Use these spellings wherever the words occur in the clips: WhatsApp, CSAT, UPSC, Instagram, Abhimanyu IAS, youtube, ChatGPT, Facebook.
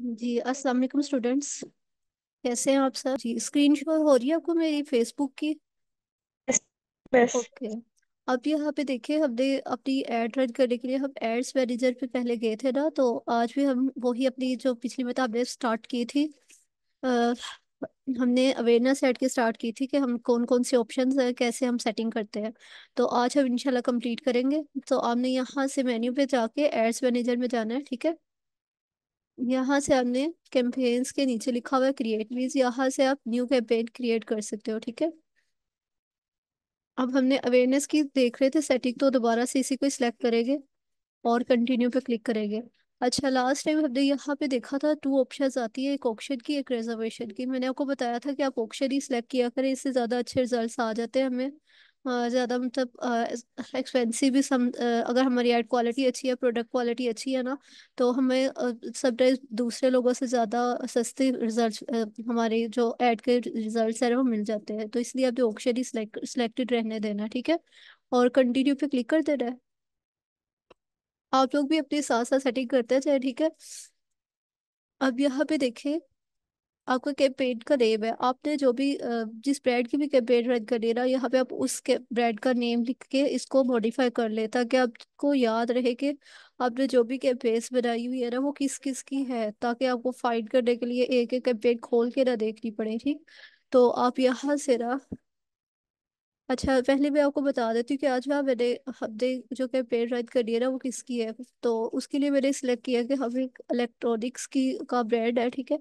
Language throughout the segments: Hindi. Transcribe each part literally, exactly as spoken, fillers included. जी अस्सलाम वालेकुम स्टूडेंट्स, कैसे हैं आप सब? जी स्क्रीन शो हो रही है आपको मेरी फेसबुक की? बस ओके, अब यहाँ पे देखिए, हमने अपनी एड रन करने के लिए हम एड्स मैनेजर पे पहले गए थे ना, तो आज भी हम वही अपनी जो पिछली बार हमने स्टार्ट की थी, अ, हमने अवेयरनेस एड की स्टार्ट की थी कि हम कौन कौन से ऑप्शंस हैं, कैसे हम सेटिंग करते हैं। तो आज हम इंशाल्लाह कंप्लीट करेंगे। तो आपने यहाँ से मेन्यू पे जाके एड्स मैनेजर में जाना है, ठीक है? यहाँ से आपने कैंपेन्स के नीचे लिखा हुआ है क्रिएट मीन्स, यहाँ से आप न्यू कैंपेन क्रिएट कर सकते हो, ठीक है? अब हमने अवेयरनेस की देख रहे थे सेटिंग, तो दोबारा से इसी को सिलेक्ट करेंगे और कंटिन्यू पे क्लिक करेंगे। अच्छा, लास्ट टाइम हमने यहाँ पे देखा था टू ऑप्शंस आती है, एक ऑक्शन की एक रिजर्वेशन की। मैंने आपको बताया था कि आप ऑक्शन ही सिलेक्ट किया करें, इससे ज़्यादा अच्छे रिजल्ट आ जाते हैं हमें। अ, ज़्यादा मतलब एक्सपेंसिव भी सम अ, अगर हमारी एड क्वालिटी अच्छी है, प्रोडक्ट क्वालिटी अच्छी है ना, तो हमें समटाइम्स दूसरे लोगों से ज़्यादा सस्ते रिजल्ट, हमारे जो एड के रिजल्ट है वो मिल जाते हैं। तो इसलिए आपने ऑक्शन ही सिलेक्टेड रहने देना, ठीक है? और कंटिन्यू पे क्लिक कर देना है। आप लोग भी अपने साथ साथ सेटिंग करते जाए, ठीक है? अब यहाँ पे देखें आपका कैंपेन का नेम है, आपने जो भी अ, जिस ब्रांड की भी कैंपेन रन करनी है ना, यहाँ पे आप उस ब्रांड का नेम लिख के इसको मॉडिफाई कर ले, ताकि आपको याद रहे कि आपने जो भी कैंपेन्स बनाई हुई है ना वो किस किस की है, ताकि आपको फाइंड करने के लिए एक एक कैंपेन खोल के ना देखनी पड़े, ठीक? तो आप यहाँ से ना, अच्छा पहले मैं आपको बता देती हूँ कि आज ना मैंने हमने जो कैंपेन रन करी है ना वो किसकी है। तो उसके लिए मैंने सिलेक्ट किया कि हम एक इलेक्ट्रॉनिक्स की का ब्रांड है, ठीक है?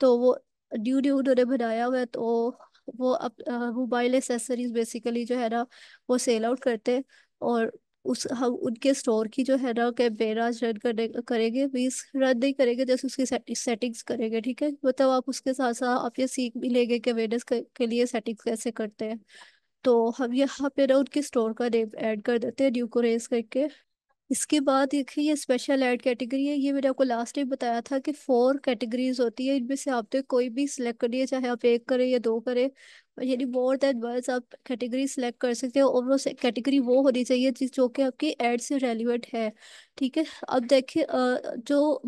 तो वो न्यू न्यू उन्होंने बनाया हुआ है, तो वो अप मोबाइल एसेसरीज बेसिकली जो है ना वो सेल आउट करते हैं, और उस हम उनके स्टोर की जो है ना कैंपेन आज रन करने करेंगे। मीन्स रन नहीं करेंगे, जैसे उसकी सेटिंग, सेटिंग्स करेंगे, ठीक है? मतलब आप उसके साथ साथ आप ये सीख भी लेंगे कि अवेयरनेस के लिए सेटिंग्स कैसे करते हैं। तो हम यहाँ पे ना उनके स्टोर का नेम ऐड कर देते हैं न्यू को रेस करके। इसके बाद देखिए ये स्पेशल ऐड कैटेगरी है, ये मैंने आपको लास्ट टाइम बताया था कि फोर कैटेगरीज होती है, इनमें से आपने कोई भी सिलेक्ट करनी है, चाहे आप एक करें या दो करें, यानी मोर देन वंस आप कैटेगरी सिलेक्ट कर सकते हो। और वो कैटेगरी वो होनी चाहिए जिस जो कि आपकी एड से रेलिवेंट है, ठीक है? अब देखिए अ, जो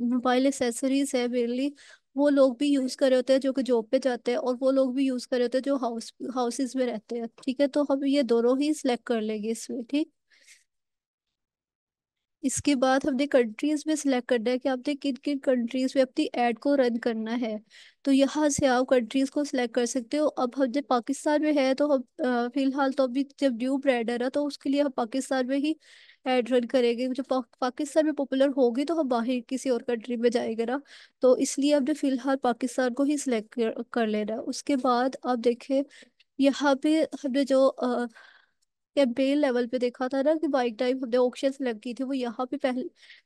मोबाइल एसेसरीज है मेनली वो लोग भी यूज कर रहे होते हैं जो कि जॉब पे जाते हैं, और वो लोग भी यूज कर रहे होते हैं जो हाउस हाउसेज में रहते हैं, ठीक है? तो हम ये दोनों ही सिलेक्ट कर लेंगे इसमें, ठीक? इसके बाद हमने कंट्रीज में सिलेक्ट करना है कि आपने किन किन कंट्रीज में अपनी ऐड को रन करना है, तो यहाँ से आप कंट्रीज को सिलेक्ट कर सकते हो। अब हम जब पाकिस्तान में है तो हम अ, फिलहाल तो अभी जब न्यू ब्रांड है ना, तो उसके लिए हम पाकिस्तान में ही ऐड रन करेंगे। जब पा, पाकिस्तान में पॉपुलर होगी तो हम बाहर किसी और कंट्री में जाएंगे ना, तो इसलिए आपने फिलहाल पाकिस्तान को ही सिलेक्ट कर, कर लेना है। उसके बाद आप देखें यहाँ पे हमने जो अ, कैंपेन लेवल पे देखा था ना कि बाइक टाइम हमने ऑक्शन सेलेक्ट की थी, वो यहाँ पे पहले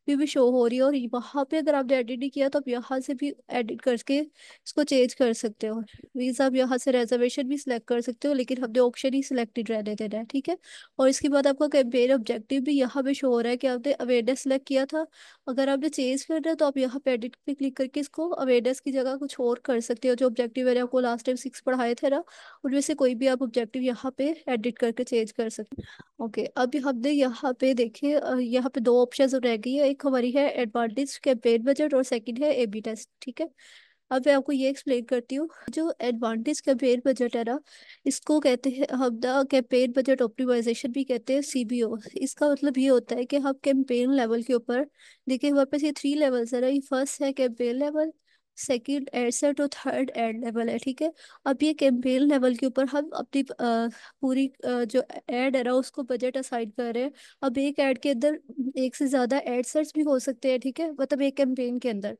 भी, भी शो हो रही है, और वहाँ पे अगर आपने एडिट नहीं किया तो आप यहाँ से भी एडिट करके इसको चेंज कर सकते हो। मीन्स आप यहाँ से रिजर्वेशन भी सिलेक्ट कर सकते हो, लेकिन हमने ऑक्शन ही सिलेक्टेड रहने देना है, ठीक है? और इसके बाद आपका कैंपेन ऑब्जेक्टिव भी यहाँ पे शो हो रहा है कि आपने अवेयरनेस सेलेक्ट किया था, अगर आपने चेंज करना है तो आप यहाँ पे एडिट पे क्लिक करके इसको अवेयरनेस की जगह कुछ और कर सकते हो। जो ऑब्जेक्टिव मैंने आपको लास्ट टाइम सिक्स पढ़ाए थे ना, उनमें से कोई भी आप ऑब्जेक्टिव यहाँ पे एडिट करके चेंज कर सकते हैं। ओके, अब हमने यहाँ पे देखे अ, यहाँ पे दो ऑप्शंस रह गई है, एक हमारी है एडवांटेज कैंपेन बजट और सेकंड है एबी टेस्ट, ठीक है? अब मैं आपको ये एक्सप्लेन करती हूँ। जो एडवांटेज कैंपेन बजट है ना, इसको कहते हैं हम ना कैंपेन बजट ऑप्टिमाइजेशन भी कहते हैं, सीबीओ। इसका मतलब ये होता है कि हम कैंपेन लेवल के ऊपर, देखिए हमारे पास ये थ्री लेवल्स है ना, ये फर्स्ट है campaign level, second ad set और थर्ड एड लेवल है, ठीक है? अब ये कैंपेन लेवल के ऊपर हम अपनी आ, पूरी आ, जो एड है ना उसको बजट असाइन कर रहे हैं। अब एक ऐड के अंदर एक से ज्यादा एड सेट्स भी हो सकते हैं, ठीक है? मतलब एक कैंपेन के अंदर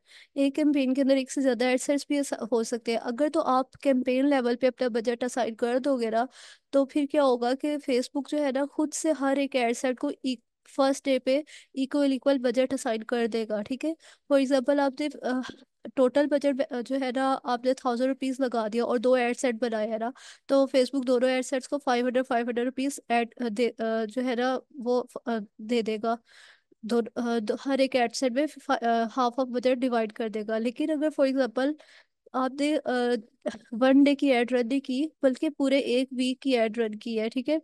एक कैंपेन के अंदर एक से ज्यादा एड सेट्स भी हो सकते हैं। अगर तो आप कैंपेन लेवल पे अपना बजट असाइन कर दोगे ना, तो फिर क्या होगा कि फेसबुक जो है ना खुद से हर एक एड सेट को एक फर्स्ट डे पे इक्वल इक्वल बजट असाइन कर देगा, ठीक है? फॉर एग्जाम्पल आपने टोटल बजट जो है ना आपने थाउजेंड रुपीज लगा दिया और दो एड सेट बनाए है ना, तो फेसबुक दोनों एड सेट्स को five hundred five hundred rupees ad जो है ना वो अ, दे देगा। दो, अ, दो हर एक एड सेट में हाफ ऑफ बजट डिवाइड कर देगा। लेकिन अगर फॉर एग्जाम्पल आपने अ, वन डे की एड रन नहीं की बल्कि पूरे एक वीक की एड रन की है, ठीक है।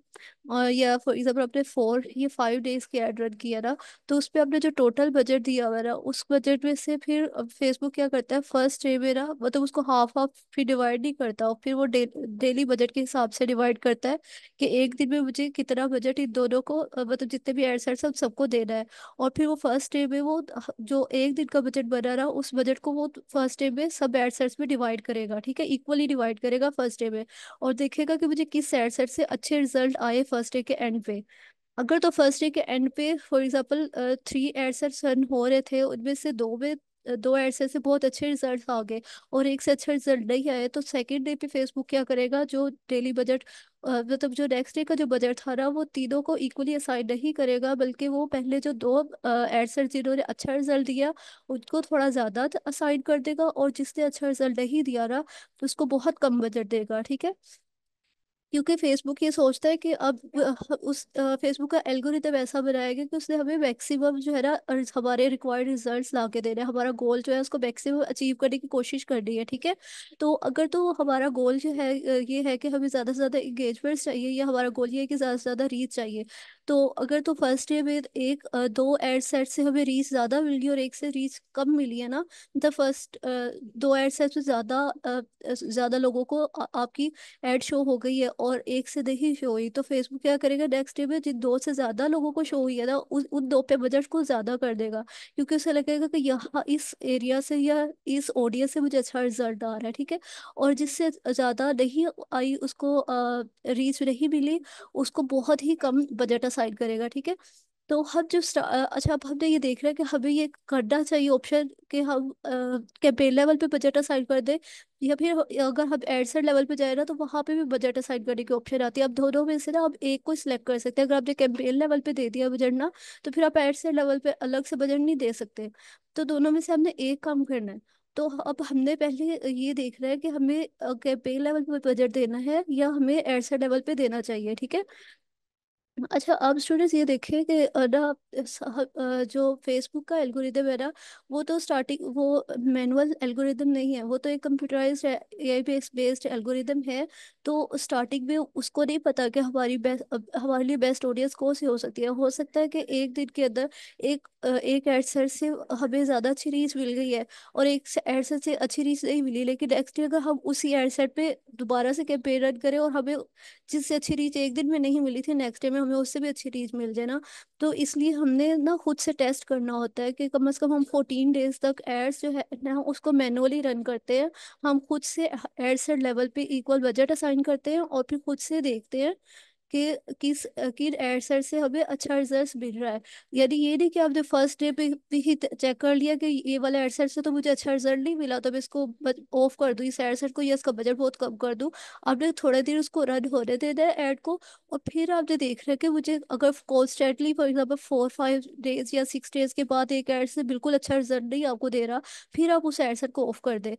और या फॉर एग्जाम्पल आपने फोर ये फाइव डेज की एड रन की है ना, तो उस पर आपने जो टोटल बजट दिया हुआ है ना, उस बजट में से फिर फेसबुक क्या करता है फर्स्ट डे में ना, मतलब उसको हाफ हाफ फिर डिवाइड नहीं करता, और फिर वो डे, डेली बजट के हिसाब से डिवाइड करता है कि एक दिन में मुझे कितना बजट इन दोनों को मतलब जितने भी एड्स एड्स हम सबको देना है। और फिर वो फर्स्ट डे में वो जो एक दिन का बजट बना रहा उस बजट को वो फर्स्ट डे में सब एड्स एड्स में डिवाइड करेगा, ठीक है, इक्वली डिवाइड करेगा फर्स्ट डे में, और देखेगा कि मुझे किस एड्स एड्स से अच्छे रिजल्ट आए फर्स्ट डे के एंड पे। अगर तो फर्स्ट डे के एंड पे for example three ads ads run हो रहे थे, उनमें से दो में दो एड्स से बहुत अच्छे रिजल्ट आ गए और एक से अच्छे रिजल्ट नहीं आए, तो सेकंड डे पे फेसबुक क्या करेगा, जो डेली बजट मतलब जो नेक्स्ट डे का जो बजट था ना, वो तीनों को इक्वली असाइन नहीं करेगा, बल्कि वो पहले जो दो एड्स जिन्होंने अच्छा रिजल्ट दिया उनको थोड़ा ज्यादा असाइन कर देगा, और जिसने अच्छा रिजल्ट नहीं दिया ना तो उसको बहुत कम बजट देगा, ठीक है। क्योंकि फेसबुक ये सोचता है कि अब उस फेसबुक का एल्गोरिथम ऐसा बनाएगा कि उसने हमें मैक्सिमम जो है ना हमारे रिक्वायर्ड रिजल्ट्स ला के देना है, हमारा गोल जो है उसको मैक्सिमम अचीव करने की कोशिश करनी है, ठीक है। तो अगर तो हमारा गोल जो है ये है कि हमें ज़्यादा से ज़्यादा इंगेजमेंट्स चाहिए, या हमारा गोल ये है कि ज़्यादा से ज़्यादा रीच चाहिए, तो अगर तो फर्स्ट डे में एक दो एड सेट से हमें रीच ज़्यादा मिल गई और एक से रीच कम मिली है ना, मतलब फर्स्ट दो एड सेट से ज़्यादा ज़्यादा लोगों को आपकी एड शो हो गई है और एक से नहीं शो हुई, तो फेसबुक क्या करेगा नेक्स्ट डे में जिन दो से ज्यादा लोगों को शो हुई है ना उन उन दो पे बजट को ज्यादा कर देगा, क्योंकि उसे लगेगा कि यहाँ इस एरिया से या इस ऑडियंस से मुझे अच्छा रिजल्ट आ रहा है, ठीक है। और जिससे ज्यादा नहीं आई उसको रीच नहीं मिली उसको बहुत ही कम बजट असाइन करेगा, ठीक है। तो हम जो अच्छा अब हमने ये देख रहे हैं कि हमें ये करना चाहिए ऑप्शन कि हम कैंपेन लेवल पे बजट असाइन कर दें, या फिर अगर हम एडसेट लेवल पे जाए ना तो वहाँ पे भी बजट असाइन करने की ऑप्शन आती है। अब दोनों में से ना आप एक को सिलेक्ट कर सकते हैं। अगर आपने कैंपेन लेवल पे दे दिया बजट ना तो फिर आप एडसेट लेवल पे अलग से बजट नहीं दे सकते, तो दोनों में से हमने एक काम करना है। तो अब हमने पहले ये देख रहे हैं कि हमें कैंपेन लेवल पे बजट देना है या हमें एडसेट लेवल पे देना चाहिए, ठीक है। अच्छा अब स्टूडेंट्स ये देखें कि ना जो फेसबुक का एल्गोरिदम है ना वो तो स्टार्टिंग वो मैनुअल एल्गोरिदम नहीं है, वो तो एक कंप्यूटराइज्ड एआई बेस्ड एल्गोरिदम है। तो स्टार्टिंग में उसको नहीं पता कि हमारी बेस्ट हमारे लिए बेस्ट ऑडियंस कौन सी हो सकती है। हो सकता है कि एक दिन के अंदर एक एक एडसेट से हमें ज़्यादा अच्छी रीच मिल गई है और एक एडसेट से अच्छी रीच नहीं मिली, लेकिन नेक्स्ट डे अगर हम उसी एडसेट पर दोबारा से कैंपेन रन करें और हमें जिससे अच्छी रीच एक दिन में नहीं मिली थी नेक्स्ट डे में हमें उससे भी अच्छी रीच मिल जाए ना, तो इसलिए हमने ना खुद से टेस्ट करना होता है कि कम से कम हम फोर्टीन डेज तक एड्स जो है ना उसको मैनुअली रन करते हैं। हम खुद से एडसेट लेवल पे इक्वल बजट असाइन करते हैं और फिर खुद से देखते हैं कि किस किन एडसेट से हमें अच्छा रिजल्ट मिल रहा है। यानी ये नहीं कि आपने फर्स्ट डे पे ही चेक कर लिया कि ये वाला एडसेट से तो मुझे अच्छा रिजल्ट नहीं मिला तो मैं इसको ऑफ कर दूँ, इस एडसेट को, या इसका बजट बहुत कम कर दूँ। आपने थोड़ा देर उसको रन होने देना है एड को, और फिर आपने देख रहे हैं कि मुझे अगर constantly for example four five days या सिक्स डेज के बाद एक एड से बिल्कुल अच्छा रिजल्ट नहीं आपको दे रहा, फिर आप उस एडसेट को ऑफ कर दें।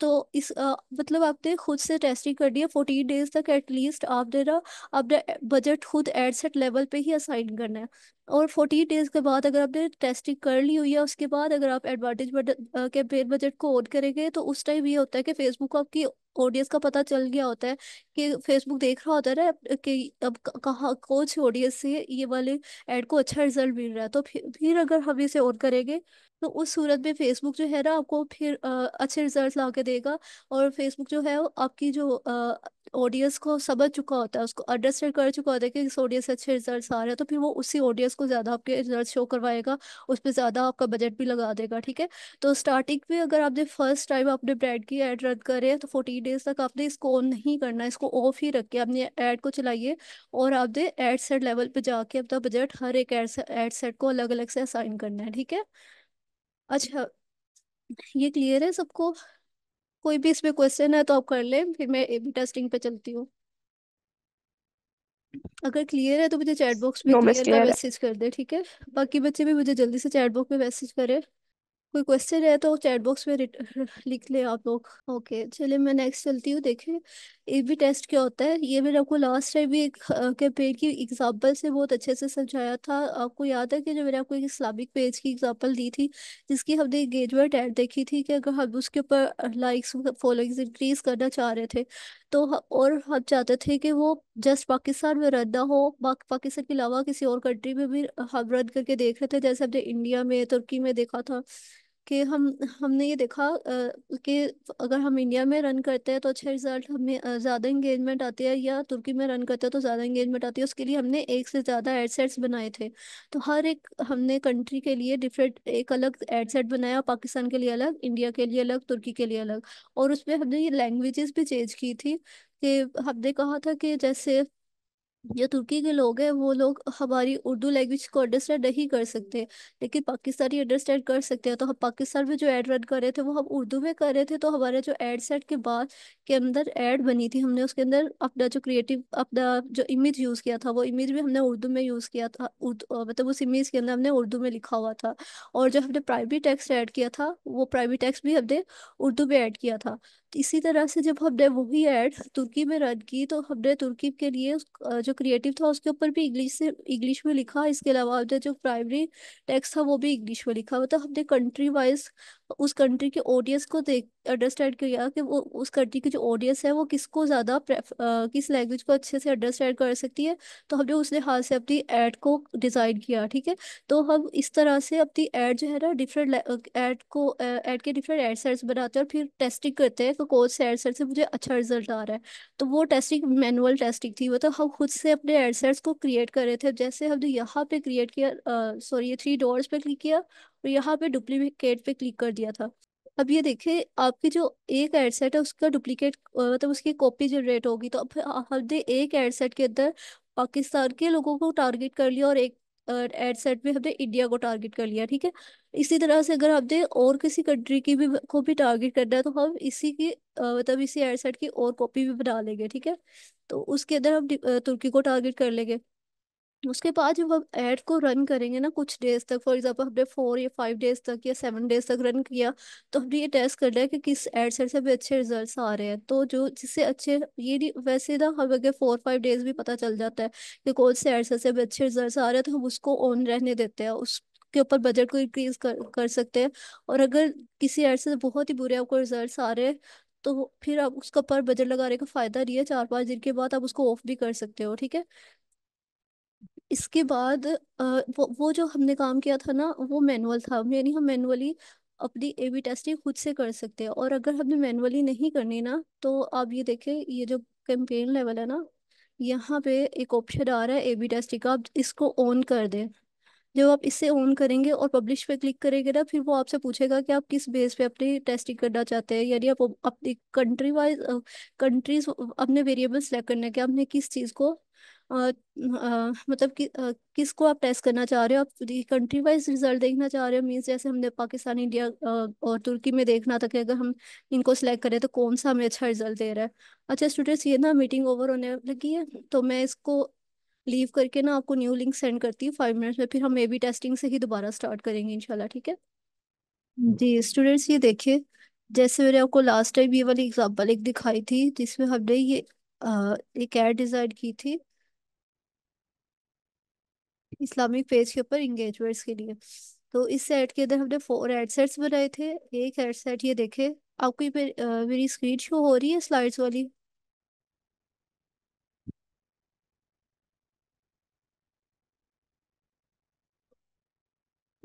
तो इस आ, मतलब आपने खुद से टेस्टिंग करनी है। फोर्टीन डेज तक एटलीस्ट आपने ना आपने बजट खुद एडसेट लेवल पे ही असाइन करना है, और फोर्टीन डेज के बाद अगर आपने टेस्टिंग कर ली हुई है उसके बाद अगर आप एडवांटेज कैंपेन बजट को ऑन करेंगे तो उस टाइम ये होता है कि फेसबुक आपकी ऑडियंस का पता चल गया होता है कि फेसबुक देख रहा होता है ना कि अब कहाँ कौन सी ऑडियंस से ये वाले एड को अच्छा रिजल्ट मिल रहा है। तो फिर, फिर अगर हम इसे ऑन करेंगे तो उस सूरत में फेसबुक जो है ना आपको फिर आ, अच्छे रिजल्ट ला के देगा, और फेसबुक जो है आपकी जो ऑडियंस को समझ चुका होता है, उसको अंडरस्टैंड कर चुका होता है कि इस ऑडियंस से अच्छे रिजल्ट आ रहे हैं, तो फिर वो उसी ऑडियंस को ज़्यादा आपके रिजल्ट शो करवाएगा, उस पर ज़्यादा आपका बजट भी लगा देगा, ठीक है। तो स्टार्टिंग में अगर आपने फर्स्ट टाइम आपने ब्रांड की एड रन करे तो फोर्टीन डेज तक आपने इसको ऑन नहीं करना, इसको ऑफ ही रख के आपने एड को चलाइए और आपने एड सेट लेवल पर जाके अपना बजट हर एक एड सेट को अलग अलग से असाइन करना है, ठीक है। अच्छा ये क्लियर है सबको? कोई भी इसमें क्वेश्चन है तो आप कर लें, फिर मैं ए बी टेस्टिंग पे चलती हूँ। अगर क्लियर है तो मुझे चैट बॉक्स में क्लियर का मैसेज कर दे, ठीक है। बाकी बच्चे भी मुझे जल्दी से चैट बॉक्स में मैसेज करें, कोई क्वेश्चन है तो चैट बॉक्स में लिख ले आप लोग। ओके चलिए मैं नेक्स्ट चलती हूँ। देखें ये भी टेस्ट क्या होता है, ये मैंने आपको लास्ट टाइम भी एक अ, के पेज की एग्जांपल से बहुत अच्छे से समझाया था। आपको याद है कि जो मैंने आपको एक इस्लामिक पेज की एग्जांपल दी थी जिसकी हमने एंगेजमेंट ऐड देखी थी कि अगर हम उसके ऊपर लाइक्स फॉलोइंग्स इंक्रीज करना चाह रहे थे तो ह- और हम चाहते थे कि वो जस्ट पाकिस्तान में रन ना हो, बाक- पाकिस्तान के अलावा किसी और कंट्री में भी हम रन करके देख रहे थे। जैसे हमने इंडिया में, तुर्की में देखा था कि हम हमने ये देखा अ, कि अगर हम इंडिया में रन करते हैं तो अच्छे रिजल्ट हमें अ, ज़्यादा इंगेजमेंट आती है, या तुर्की में रन करते हैं तो ज़्यादा इंगेजमेंट आती है। उसके लिए हमने एक से ज़्यादा एडसेट्स बनाए थे, तो हर एक हमने कंट्री के लिए डिफरेंट एक अलग एडसेट बनाया, पाकिस्तान के लिए अलग, इंडिया के लिए अलग, तुर्की के लिए अलग। और उसमें हमने ये लैंग्वेजेस भी चेंज की थी कि हमने कहा था कि जैसे जो तुर्की के लोग हैं वो लोग हमारी उर्दू लैंग्वेज को अंडरस्टैंड नहीं कर सकते, लेकिन पाकिस्तानी अंडरस्टैंड कर सकते हैं। तो हम पाकिस्तान में जो ऐड रन कर रहे थे वो हम उर्दू में कर रहे थे, तो हमारे जो ऐड सेट के बाद के अंदर ऐड बनी थी, हमने उसके अंदर अपना जो क्रिएटिव अपना जो इमेज यूज़ किया था वो इमेज भी हमने उर्दू में यूज़ किया था। उर्दू अ, मतलब उस इमेज के अंदर हमने उर्दू में लिखा हुआ था, और जो हमने प्राइवेट टेक्स्ट ऐड किया था वो प्राइवेट टेक्स्ट भी हमने उर्दू में ऐड किया था। इसी तरह से जब हमने वही ऐड तुर्की में रन की तो हमने तुर्की के लिए उस- अ, जो क्रिएटिव था उसके ऊपर भी इंग्लिश से इंग्लिश में लिखा। इसके अलावा हमने जो प्राइमरी टेक्स्ट था वो भी इंग्लिश में लिखा। मतलब हमने कंट्री वाइज उस कंट्री के ऑडियंस को देख अंडरस्टैंड किया कि वो उस कंट्री की जो ऑडियंस है वो किसको ज़्यादा किस लैंग्वेज को अच्छे से अंडरस्टैंड कर सकती है, तो हमने उस लिहाज से अपनी ऐड को डिज़ाइन किया। ठीक है, तो हम इस तरह से अपनी ऐड जो है ना डिफरेंट ऐड को ऐड के डिफरेंट ऐड सेट्स बनाते हैं और फिर टेस्टिंग करते हैं कि कौन से ऐड सेट से मुझे अच्छा रिजल्ट आ रहा है। तो वो टेस्टिंग मैनुअल टेस्टिंग थी, मतलब हम खुद से अपने ऐड सेट्स को क्रिएट कर रहे थे। जैसे हमने यहाँ पे क्रिएट किया, सॉरी ये थ्री डॉट्स पे क्लिक किया और यहाँ पे डुप्लीकेट पे क्लिक कर दिया था। अब ये देखें आपकी जो एक एड सेट है उसका डुप्लीकेट मतलब उसकी कॉपी जनरेट होगी। तो अब ह- हमने एक एड सेट के अंदर पाकिस्तान के लोगों को टारगेट कर लिया और एक एड सेट में हमने इंडिया को टारगेट कर लिया। ठीक है, इसी तरह से अगर हमने और किसी कंट्री की भी को भी टारगेट करना है तो हम इसी की अ, मतलब इसी एड सेट की और कॉपी भी बना लेंगे। ठीक है, तो उसके अंदर हम डि- अ, तुर्की को टारगेट कर लेंगे। उसके बाद जब हम ऐड को रन करेंगे ना कुछ डेज तक, फॉर एग्जांपल हमने फोर या फाइव डेज तक या सेवन डेज तक रन किया, तो हमने ये टेस्ट करना है कि किस ऐड सेट से भी अच्छे रिजल्ट्स आ रहे हैं। तो जो जिससे अच्छे ये नहीं, वैसे ना हम अगर फोर फाइव डेज भी पता चल जाता है कि कौन से ऐड सेट से भी अच्छे रिजल्ट्स आ रहे हैं तो हम उसको ऑन रहने देते हैं, उसके ऊपर बजट को इंक्रीज कर, कर सकते हैं। और अगर किसी ऐड से बहुत ही बुरे आपको रिजल्ट्स आ रहे हैं तो फिर आप उसका पर बजट लगाने का फायदा नहीं है, चार पाँच दिन के बाद आप उसको ऑफ भी कर सकते हो। ठीक है, इसके बाद अ, वो, वो जो हमने काम किया था ना वो मैनुअल था, यानी हम मैनुअली अपनी ए बी टेस्टिंग खुद से कर सकते हैं। और अगर हमने मैनुअली नहीं करनी ना तो आप ये देखें ये जो कैंपेन लेवल है ना यहाँ पे एक ऑप्शन आ रहा है ए बी टेस्टिंग का, आप इसको ऑन कर दें। जब आप इसे ऑन करेंगे और पब्लिश पे क्लिक करेंगे ना फिर वो आपसे पूछेगा कि आप किस बेस पे अपनी टेस्टिंग करना चाहते हैं, यानी आप अपनी कंट्री वाइज कंट्रीज अपने वेरिएबल सेलेक्ट करने के आपने किस चीज़ को अ, अ, मतलब कि अ, किसको आप टेस्ट करना चाह रहे हो। आप कंट्री वाइज रिजल्ट देखना चाह रहे हो, मीन्स जैसे हमने पाकिस्तान, इंडिया अ, और तुर्की में देखना था कि अगर हम इनको सिलेक्ट करें तो कौन सा हमें अच्छा रिजल्ट दे रहा है। अच्छा स्टूडेंट्स, ये ना मीटिंग ओवर होने लगी है तो मैं इसको लीव करके ना आपको न्यू लिंक सेंड करती हूँ फाइव मिनट्स में, फिर हम ए बी टेस्टिंग से ही दोबारा स्टार्ट करेंगे इंशाल्लाह। ठीक है जी स्टूडेंट्स, ये देखिए जैसे मैंने आपको लास्ट टाइम ये वाली एग्जांपल एक दिखाई थी जिसमें हमने ये अ, एक एड डिज़ाइन की थी इस्लामिक पेज के ऊपर इंगेजमेंट्स के लिए। तो इस सेट के अंदर हमने फोर एड सेट्स बनाए थे। एक एड सेट ये देखे आपको, ये मेरी, अ, मेरी स्क्रीन शो हो रही है स्लाइड्स वाली।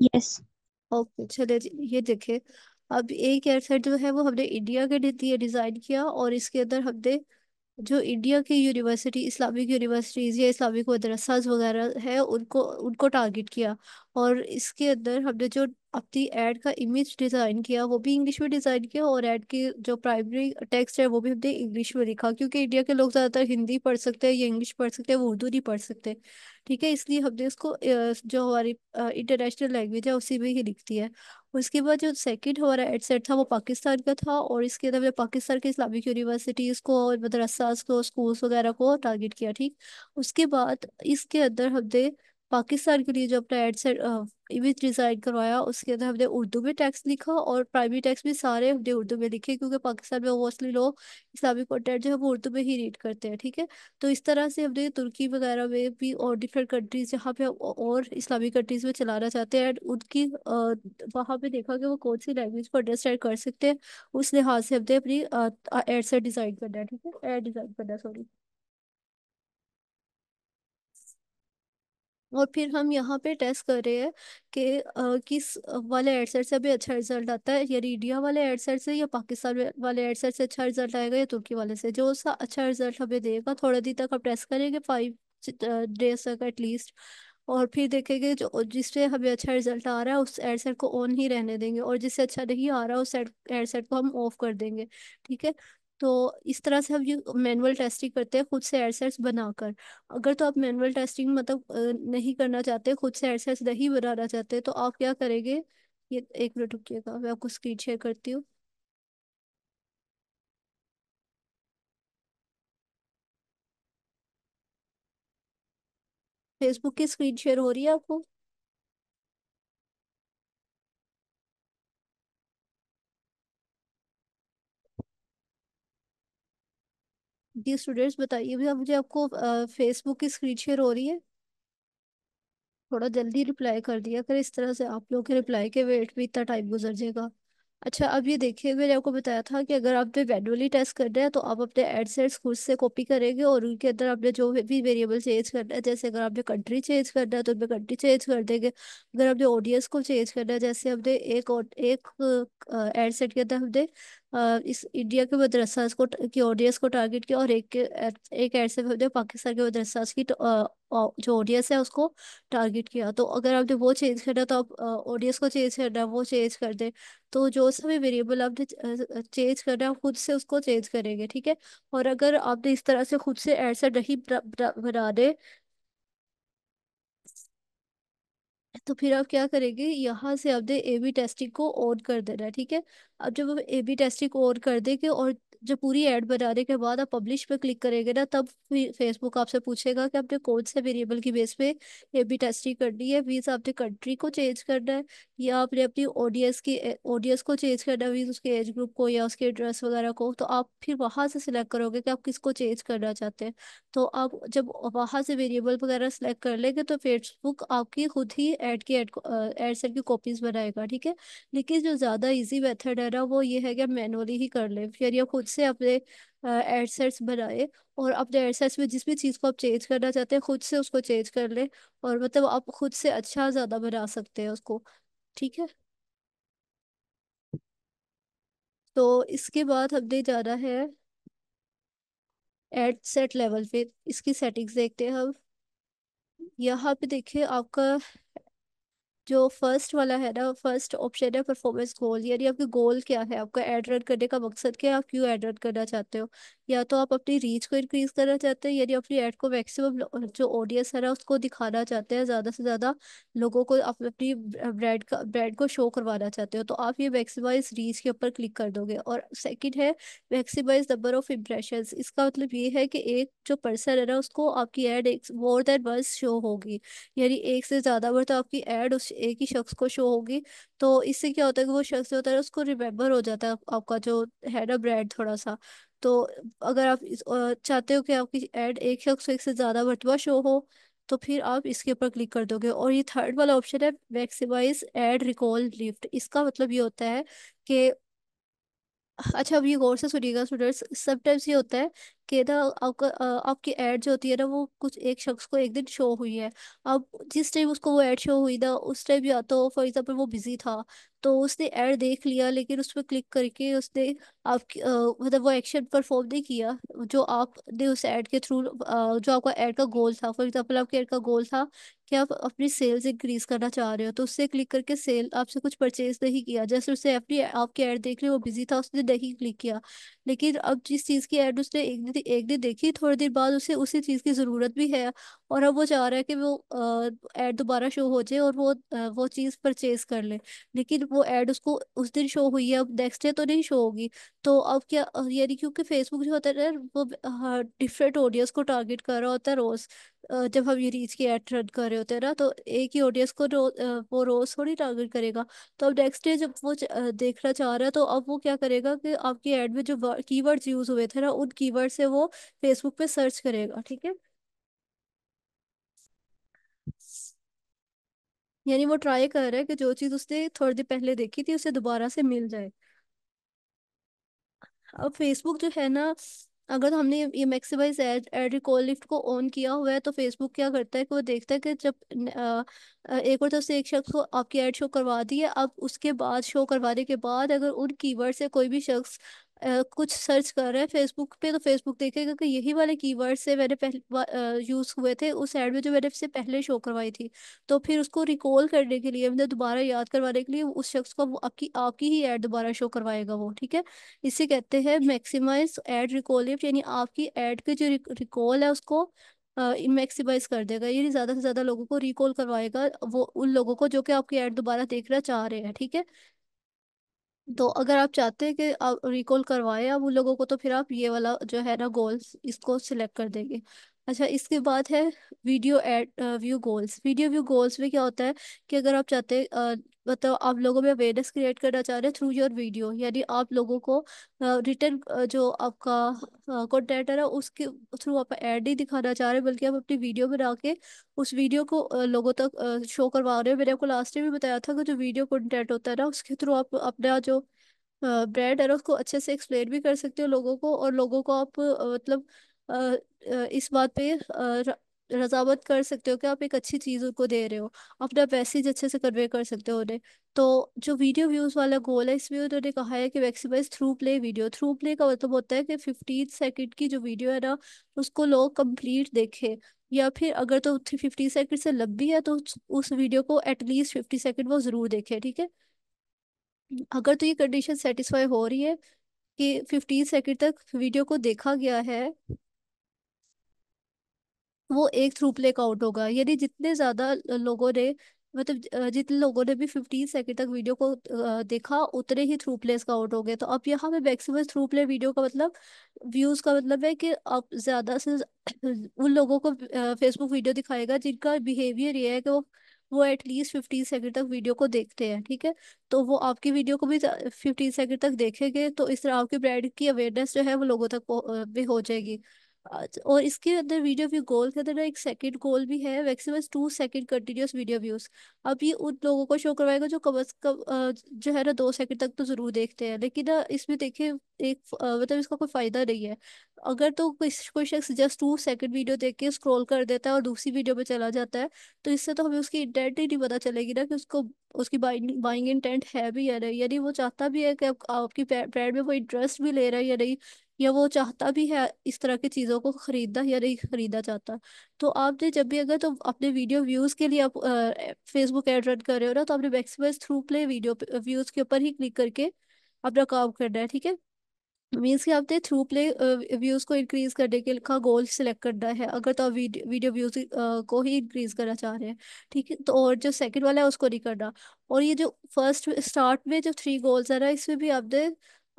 यस ओके चले जी, ये देखे अब एक एडसेट जो है वो हमने इंडिया के लिए डिजाइन किया और इसके अंदर हमने जो इंडिया की यूनिवर्सिटी इस्लामिक यूनिवर्सिटीज या इस्लामिक मदरसाज वगैरह है उनको उनको टारगेट किया। और इसके अंदर हमने जो अपनी ऐड का इमेज डिज़ाइन किया वो भी इंग्लिश में डिज़ाइन किया और ऐड की जो प्राइमरी टेक्स्ट है वो भी हमने इंग्लिश में लिखा, क्योंकि इंडिया के लोग ज़्यादातर हिंदी पढ़ सकते हैं या इंग्लिश पढ़ सकते हैं, वो उर्दू नहीं पढ़ सकते। ठीक है, इसलिए हमने इसको अ, जो हमारी इंटरनेशनल लैंग्वेज है उसी में ही लिखती है। उसके बाद जो सेकंड हमारा एडसेट था वो पाकिस्तान का था और इसके अंदर हमने पाकिस्तान के इस्लामिक यूनिवर्सिटीज़ को और मदरसास को स्कूल्स वगैरह को टारगेट किया। ठीक, उसके बाद इसके अंदर हमने पाकिस्तान के लिए जो अपना एड सेट इमेज डिज़ाइन करवाया, उसके अंदर हमने उर्दू में टेक्स्ट लिखा और प्राइमरी टेक्स्ट भी सारे हमने उर्दू में लिखे, क्योंकि पाकिस्तान में मोस्टली लोग इस्लामिक कॉन्टेंट जो है वो उर्दू में ही रीड करते हैं। ठीक है, तो इस तरह से हमने तुर्की वगैरह में भी और डिफरेंट कंट्रीज जहाँ पे हम और इस्लामिक कंट्रीज में चलाना चाहते हैं एंड उनकी वहाँ पे देखा कि वो कौन सी लैंग्वेज को अंडरस्टैंड कर सकते हैं, उस लिहाज से हमने अपनी एड सेट डिज़ाइन करना है। ठीक है, एड डिज़ाइन करना सॉरी। और फिर हम यहाँ पे टेस्ट कर रहे हैं कि अ, किस वाले एडसेट से अभी अच्छा रिजल्ट आता है, यानी इंडिया वाले एडसेट से या पाकिस्तान वाले एडसेट से अच्छा रिजल्ट आएगा या तुर्की वाले से। जो उसका अच्छा रिजल्ट हमें देगा, थोड़ा दिन तक हम टेस्ट करेंगे, फाइव डेज तक एटलीस्ट, और फिर देखेंगे जो जिससे हमें अच्छा रिजल्ट आ रहा है उस एडसेट को ऑन ही रहने देंगे, और जिससे अच्छा नहीं आ रहा उस एडसेट को हम ऑफ कर देंगे। ठीक है, तो इस तरह से हम ये मैनुअल टेस्टिंग करते हैं खुद से एडसेट्स बनाकर। अगर तो आप मैनुअल टेस्टिंग मतलब नहीं करना चाहते, खुद से एडसेट्स नहीं बनाना चाहते, तो आप क्या करेंगे, ये एक मिनट रुकिएगा, मैं आपको स्क्रीन शेयर करती हूँ। फेसबुक की स्क्रीन शेयर हो रही है आपको? जी स्टूडेंट्स बताइए भैया मुझे, आपको फेसबुक की स्क्रीन शेयर हो रही है? थोड़ा जल्दी रिप्लाई कर दिया कर, इस तरह से आप लोग के रिप्लाई के वेट भी इतना टाइम गुजर जाएगा। अच्छा, अब ये देखिए, मैंने आपको बताया था कि अगर आपने मैनुअली टेस्ट करना है तो आप अपने एडसेट्स खुद से कॉपी करेंगे और उनके अंदर आपने जो भी वेरिएबल चेंज करना है, जैसे अगर आपने कंट्री चेंज करना है तो उनमें कंट्री चेंज कर देंगे। अगर आपने ऑडियंस को चेंज करना है, जैसे हमने एक एक एडसेट के अंदर हमने इस इंडिया के मदरसा को की ऑडियंस को टारगेट किया और एक एक एडसेट हमने पाकिस्तान के मदरसा की जो ऑडियंस है उसको टारगेट किया। तो अगर आपने वो चेंज करना तो आप ऑडियंस को चेंज करना, वो चेंज कर दें, तो जो सभी वेरिएबल आपने चेंज करना है खुद से उसको चेंज करेंगे। ठीक है, और अगर आपने इस तरह से खुद से एडसेट नहीं बना दे तो फिर आप क्या करेंगे, यहाँ से आपने ए बी टेस्टिंग को ऑन कर देना है। ठीक है, अब जब आप ए बी टेस्टिंग को ऑन कर देंगे और जब पूरी ऐड बनाने के बाद आप पब्लिश पे क्लिक करेंगे ना, तब फेसबुक आपसे पूछेगा कि आपने कौन से वेरिएबल की बेस पे ए बी टेस्टिंग करनी है। मीन्स आपने कंट्री को चेंज करना है या आपने अपनी ऑडियंस की ऑडियंस को चेंज करना है, मीन्स उसके एज ग्रुप को या उसके इंटरेस्ट वगैरह को। तो आप फिर वहाँ से सिलेक्ट करोगे कि आप किसको चेंज करना चाहते हैं। तो आप जब वहाँ से वेरिएबल वगैरह सेलेक्ट कर लेंगे तो फेसबुक आपकी खुद ही एड की एड एडसेट की कॉपीज बनाएगा। ठीक है, लेकिन जो ज़्यादा ईजी मेथड है ना वो ये है कि आप मैनुअली ही कर लें, फिर या खुद से अपने एडसेट्स बनाए और अपने एडसेट्स में जिस भी चीज़ को आप चेंज करना चाहते हैं खुद से उसको चेंज कर लें, और मतलब आप खुद से अच्छा ज़्यादा बना सकते हैं उसको। ठीक है, तो इसके बाद हमने जाना है एडसेट लेवल पे, इसकी सेटिंग्स देखते हैं हम। यहाँ पे देखिए आपका जो फर्स्ट वाला है ना, फर्स्ट ऑप्शन है परफॉर्मेंस गोल, यानी आपके गोल क्या है, आपका एड रन करने का मकसद क्या है, आप क्यों एड रन करना चाहते हो। या तो आप अपनी रीच को इंक्रीज करना चाहते हैं, यानी अपनी एड को मैक्सिमम जो ऑडियंस है ना उसको दिखाना चाहते हैं, ज़्यादा से ज़्यादा लोगों को आप अपनी ब्रांड का ब्रांड को शो करवाना चाहते हो, तो आप ये मैक्सिमाइज रीच के ऊपर क्लिक कर दोगे। और सेकेंड है मैक्सिमाइज नंबर ऑफ इम्प्रेशन, इसका मतलब ये है कि एक जो पर्सन है ना उसको आपकी ad more than once show होगी, यानी एक से ज़्यादा बार तो आपकी एड एक ही शख्स को शो होगी। तो इससे क्या होता है कि वो शख्स होता है उसको रिमेम्बर हो जाता है आपका जो है ना ब्रांड थोड़ा सा। तो अगर आप चाहते हो कि आपकी एड एक शख्स को एक से ज्यादा मरतबा शो हो तो फिर आप इसके ऊपर क्लिक कर दोगे। और ये थर्ड वाला ऑप्शन है मैक्सिमाइज एड रिकॉल लिफ्ट, इसका मतलब ये होता है कि अच्छा अब ये गौर से सुनिएगा स्टूडेंट्स, समटाइम्स ये होता है कि ना आपका आपकी ऐड जो होती है ना वो कुछ एक शख्स को एक दिन शो हुई है, अब जिस टाइम उसको वो ऐड शो हुई ना उस टाइम या तो फॉर एग्जांपल वो बिजी था तो उसने ऐड देख लिया, लेकिन उस पर क्लिक करके उसने आपकी मतलब वो एक्शन परफॉर्म नहीं किया जो आपने उस ऐड के थ्रू जो आपका ऐड का गोल था। फॉर एग्जांपल आपके ऐड का गोल था कि आप अपनी सेल्स इंक्रीज करना चाह रहे हो, तो उससे क्लिक करके सेल आपसे कुछ परचेज नहीं किया, जैसे उससे अपनी आपकी ऐड देख ली, वो बिजी था उसने नहीं क्लिक किया, लेकिन अब जिस चीज़ की एड उसने एक दिन एक दिन देखी, थोड़ी देर बाद उसे उसी चीज़ की ज़रूरत भी है और अब वो चाह रहा है कि वो एड दोबारा शो हो जाए और वो आ, वो चीज़ परचेज कर ले। लेकिन वो एड उसको उस दिन शो हुई है, अब नेक्स्ट डे तो नहीं शो होगी। तो अब क्या, यानी क्योंकि फेसबुक जो होता है ना, वो डिफरेंट ऑडियंस को टारगेट कर रहा होता है रोज़। जब हम ये रीच की एड रन कर रहे होते हैं ना, तो एक ही ऑडियंस को रो, वो रोज थोड़ी टारगेट करेगा। तो अब नेक्स्ट डे जब वो देखना चाह रहा है तो अब वो क्या करेगा कि आपकी एड में जो कीवर्ड्स यूज हुए थे ना, उन कीवर्ड से वो फेसबुक पे सर्च करेगा। ठीक है, यानी वो ट्राई कर रहा है कि जो चीज उसने थोड़ी देर पहले देखी थी उसे दोबारा से मिल जाए। अब फेसबुक जो है ना, अगर हमने ये maximise ad ad recall list को ऑन किया हुआ है तो फेसबुक क्या करता है कि वो देखता है कि जब आ, एक और तरफ से एक शख्स को आपकी एड शो करवा दी है, अब उसके बाद शो करवाने के बाद अगर उन कीवर्ड से कोई भी शख्स Uh, कुछ सर्च कर रहा है फेसबुक पे, तो फेसबुक देखेगा कि यही वाले कीवर्ड से मैंने पहले यूज़ हुए थे उस ऐड में जो मैंने इससे पहले शो करवाई थी। तो फिर उसको रिकॉल करने के लिए, मतलब दोबारा याद करवाने के लिए उस शख्स को आपकी आपकी ही ऐड दोबारा शो करवाएगा वो। ठीक है, इसे कहते हैं मैक्सिमाइज ऐड रिकॉल, यानी आपकी ऐड के जो रिकॉल है उसको मैक्सिमाइज कर देगा, यानी ज़्यादा से ज़्यादा लोगों को रिकॉल करवाएगा, वो उन लोगों को जो कि आपकी ऐड दोबारा देखना चाह रहे हैं। ठीक है, तो अगर आप चाहते हैं कि आप रिकॉल करवाएं आप उन लोगों को, तो फिर आप ये वाला जो है ना गोल्स, इसको सिलेक्ट कर देंगे। अच्छा, इसके बाद है video ad view goals. Video view goals में क्या होता है कि अगर आप चाहते हैं, मतलब आप लोगों में अवेयरनेस क्रिएट करना चाह रहे हैं थ्रू योर वीडियो, यानी आप लोगों को रिटर्न जो आपका कंटेंट है ना उसके थ्रू आप एड नहीं दिखाना चाह रहे, बल्कि आप अपनी वीडियो बना के उस वीडियो को लोगों तक शो करवा रहे हो। मैंने आपको लास्ट टाइम भी बताया था कि जो वीडियो कंटेंट होता है ना उसके थ्रू आप अपना जो ब्रांड है ना उसको अच्छे से एक्सप्लेन भी कर सकते हो लोगों को, और लोगों को आप मतलब इस बात पे रजामत कर सकते हो कि आप एक अच्छी चीज़ उनको दे रहे हो, अपना मैसेज अच्छे से कन्वे कर सकते हो उन्हें। तो जो वीडियो व्यूज़ वाला गोल है इसमें उन्होंने कहा है कि maximise through play video. Through play का मतलब होता है कि फिफ्टीन सेकंड की जो वीडियो है ना उसको लोग कंप्लीट देखें, या फिर अगर तो फिफ्टी सेकेंड से लंबी है तो उस वीडियो को एटलीस्ट फिफ्टी सेकेंड वो ज़रूर देखें। ठीक है, अगर तो ये कंडीशन सेटिस्फाई हो रही है कि फिफ्टीन सेकेंड तक वीडियो को देखा गया है, वो एक थ्रू प्ले काउंट होगा। यानी जितने ज़्यादा लोगों ने, मतलब जितने लोगों ने भी फिफ्टीन सेकेंड तक वीडियो को देखा उतने ही थ्रू प्लेस काउंट हो गए। तो अब यहाँ पे मैक्सिमम थ्रू प्ले वीडियो का मतलब, व्यूज़ का मतलब है कि आप ज़्यादा से उन लोगों को फेसबुक वीडियो दिखाएगा जिनका बिहेवियर ये है कि वो वो एटलीस्ट फिफ्टीन सेकेंड तक वीडियो को देखते हैं। ठीक है, तो वो आपकी वीडियो को भी फिफ्टीन सेकेंड तक देखेंगे, तो इस तरह आपके ब्रांड की अवेयरनेस जो है वो लोगों तक भी हो जाएगी। और इसके अंदर वीडियो व्यू गोल के अंदर एक सेकंड गोल भी है, maximum two second continuous video views. अब ये उन लोगों को शो करवाएगा जो कम अज कम जो है ना दो सेकंड तक तो जरूर देखते हैं। लेकिन ना इसमें देखिए एक मतलब इसका कोई फायदा नहीं है। अगर तो कोई कोई शख्स जस्ट टू सेकंड वीडियो देख के स्क्रॉल कर देता है और दूसरी वीडियो में चला जाता है, तो इससे तो हमें उसकी इंटेंट ही नहीं पता चलेगी ना कि उसको उसकी बाइंग बाइंग इंटेंट है भी या नहीं, यानी वो चाहता भी है कि आप, आपकी ब्रांड में वो इंटरेस्ट भी ले रहा है या नहीं, या वो चाहता भी है इस तरह की चीज़ों को खरीदना या नहीं खरीदा चाहता। तो आपने जब भी अगर तो अपने वीडियो व्यूज़ के लिए आप फेसबुक एड रन कर रहे हो ना, तो आपने maximise through play video views के ऊपर ही क्लिक करके अपना काम करना है। ठीक है, मीन्स कि आपने थ्रू प्ले व्यूज़ को इंक्रीज़ करने के का गोल सिलेक्ट करना है अगर तो आप वीडियो व्यूज़ को ही इंक्रीज़ करना चाह रहे हैं। ठीक है, तो और जो सेकंड वाला है उसको नहीं करना। और ये जो फर्स्ट स्टार्ट में जो थ्री गोल्स है ना, इसमें भी आपने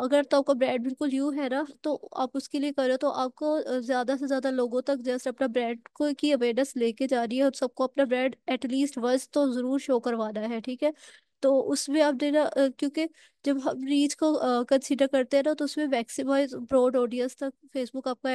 अगर तो आपका ब्रांड बिल्कुल यू है ना तो आप उसके लिए करो, तो आपको ज़्यादा से ज़्यादा लोगों तक जस्ट अपना ब्रांड को की अवेयरनेस लेके जा रही है और सबको अपना ब्रांड एटलीस्ट वंस तो ज़रूर शो करवाना है। ठीक है, तो उसमें आप देना, क्योंकि जब हम रीच को कंसीडर करते हैं ना तो उसमें मैक्सिमाइज ब्रॉड ऑडियंस तक फेसबुक आपका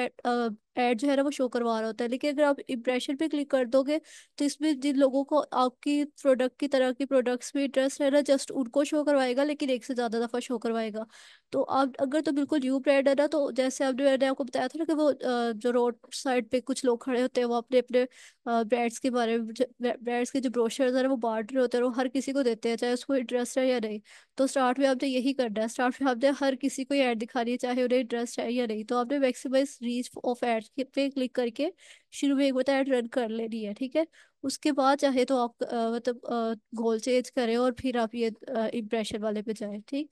ऐड जो है ना वो शो करवा रहा होता है। लेकिन अगर आप इम्प्रेशन पे क्लिक कर दोगे तो इसमें जिन लोगों को आपकी प्रोडक्ट की तरह की प्रोडक्ट्स में इंटरेस्ट है ना जस्ट उनको शो करवाएगा, लेकिन एक से ज़्यादा दफ़ा शो करवाएगा। तो आप अगर तो बिल्कुल न्यू ब्रांड है ना, तो जैसे आपने मैंने आपको बताया था ना कि वो जो रोड साइड पर कुछ लोग खड़े होते हैं वो अपने अपने ब्रांड्स के बारे में, ब्रांड्स के जो ब्रोशर्स हैं वो बांट रहे होते हैं और हर किसी को देते हैं चाहे उसको इंटरेस्ट है या नहीं। तो स्टार्ट में आपने यही करना है, स्टार्ट में आपने हर किसी को ऐड दिखानी है चाहे उन्हें इंटरेस्ट है या नहीं। तो आपने मैक्सिमाइज रीच ऑफ एड पे क्लिक करके शुरू में एक बार एड रन कर लेनी है। ठीक है, उसके बाद चाहे तो आप मतलब गोल चेंज करें और फिर आप ये इम्प्रेशन वाले पे जाए। ठीक,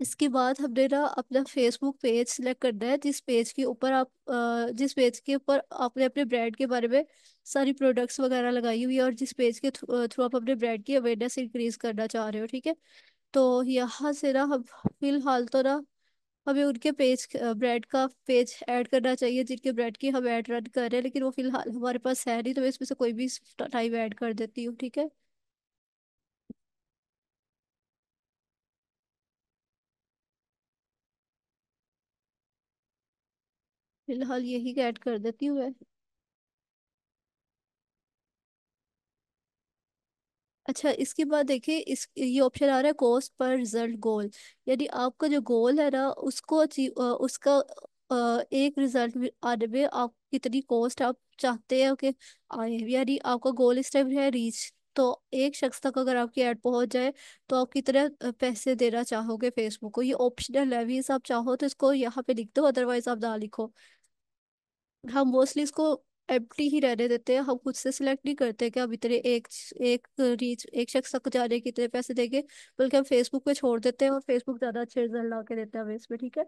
इसके बाद हमने ना अपना फेसबुक पेज सिलेक्ट करना है, जिस पेज के ऊपर आप अ, जिस पेज के ऊपर आपने अपने ब्रांड के बारे में सारी प्रोडक्ट्स वगैरह लगाई हुई है और जिस पेज के थ्रू आप अपने ब्रांड की अवेयरनेस इंक्रीज करना चाह रहे हो। ठीक है, तो यहाँ से ना हम फिलहाल तो ना हमें उनके पेज ब्रांड का पेज ऐड करना चाहिए जिनके ब्रांड की हम ऐड रन कर रहे हैं, लेकिन वो फिलहाल हमारे पास है नहीं, तो मैं इसमें से कोई भी टाइम ऐड कर देती हूँ। ठीक है, फिलहाल यही ऐड कर देती हूँ मैं। अच्छा, इसके बाद देखिए इस ये ऑप्शन आ रहा है कॉस्ट पर रिजल्ट गोल, यानी आपका जो गोल है ना उसको अचीव उसका अ, एक रिजल्ट आने में आप कितनी कॉस्ट आप चाहते हैं कि आए, यानी आपका गोल इस टाइम है रीच, तो एक शख्स तक अगर आपकी ऐड पहुंच जाए तो आप कितने पैसे देना चाहोगे फेसबुक को। ये ऑप्शनल है, वीज आप चाहो तो इसको यहाँ पे लिख दो, अदरवाइज आप ना लिखो। हम मोस्टली इसको एम्प्टी ही रहने देते हैं, हम खुद से सिलेक्ट नहीं करते कि हम इतने एक एक रीच एक शख्स तक जाने के इतने पैसे देंगे, बल्कि हम फेसबुक पे छोड़ देते हैं और फेसबुक ज्यादा अच्छे रिजल्ट ला के देता है हमें इसमें। ठीक है,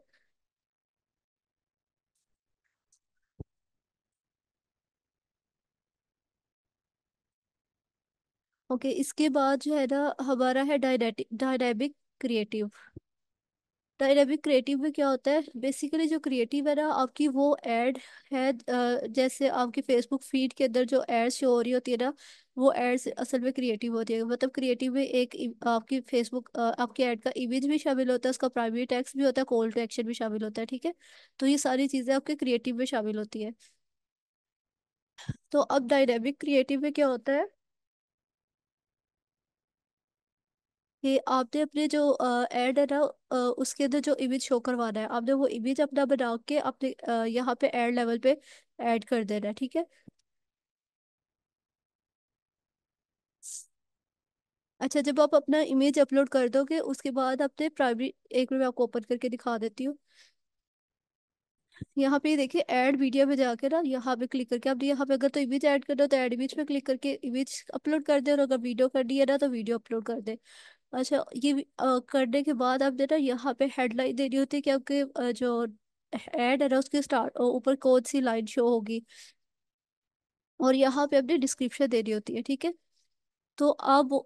ओके। इसके बाद जो है ना हमारा है डायनेमिक क्रिएटिव। डायनेमिक क्रिएटिव में क्या होता है, बेसिकली जो क्रिएटिव है ना आपकी वो ऐड है, अ, जैसे आपकी फेसबुक फीड के अंदर जो एड्स शो हो रही होती है ना वो एड्स असल में क्रिएटिव होती है। मतलब क्रिएटिव में एक इम- आपकी फेसबुक आपकी एड का इमेज भी शामिल होता है, उसका प्राइमरी टेक्स्ट भी होता है, कॉल टू एक्शन भी शामिल होता है। ठीक है, तो ये सारी चीज़ें आपके क्रिएटिव में शामिल होती है। तो अब डायनेमिक क्रिएटिव में क्या होता है कि आपने अपने जो एड है ना अ, उसके अंदर जो इमेज शो करवाना है, आपने वो इमेज अपना बना के अपने अ, यहाँ पे एड लेवल पे ऐड कर देना है। ठीक है, अच्छा, जब आप अपना इमेज अपलोड कर दोगे उसके बाद आपने प्राइमरी, एक मिनट मैं आपको ओपन करके दिखा देती हूँ। यहाँ पे देखिए ऐड मीडिया में जाके ना यहाँ पे क्लिक करके आपने यहाँ पे अगर तो इमेज ऐड करना हो तो ऐड इमेज पे क्लिक करके इमेज अपलोड कर दे, और अगर वीडियो करनी है ना तो वीडियो अपलोड कर दे। अच्छा, ये भी- अ, करने के बाद आपने ना यहाँ पे हेडलाइन देनी होती है कि आपके अ, जो ऐड है ना उसके स्टार्ट ऊपर कौन सी लाइन शो होगी, और यहाँ पे अपने डिस्क्रिप्शन देनी होती है। ठीक है, तो आप वो-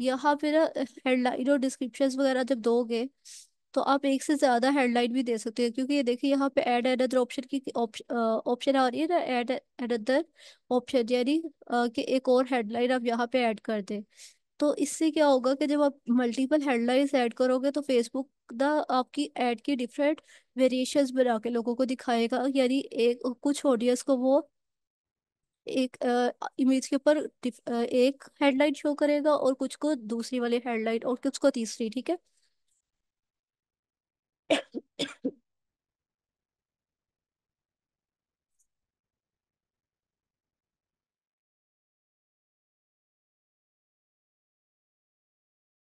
यहाँ पे ना हेडलाइन और डिस्क्रिप्शन वगैरह जब दोगे तो आप एक से ज्यादा हेडलाइन भी दे सकते हैं, क्योंकि ये देखिए यहाँ पे ऐड अनदर ऑप्शन की ऑप्शन आ रही है ना, ऐड अनदर ऑप्शन, यानी अ, कि एक और हेडलाइन आप यहाँ पे ऐड कर दें। तो इससे क्या होगा कि जब आप मल्टीपल हेडलाइंस ऐड करोगे तो फेसबुक ना आपकी ऐड की डिफरेंट वेरिएशंस बना के लोगों को दिखाएगा, यानी एक कुछ ऑडियंस को वो एक इमेज के ऊपर डिफ- अ, एक हेडलाइन शो करेगा और कुछ को दूसरी वाली हेडलाइन और कुछ को तीसरी। ठीक है,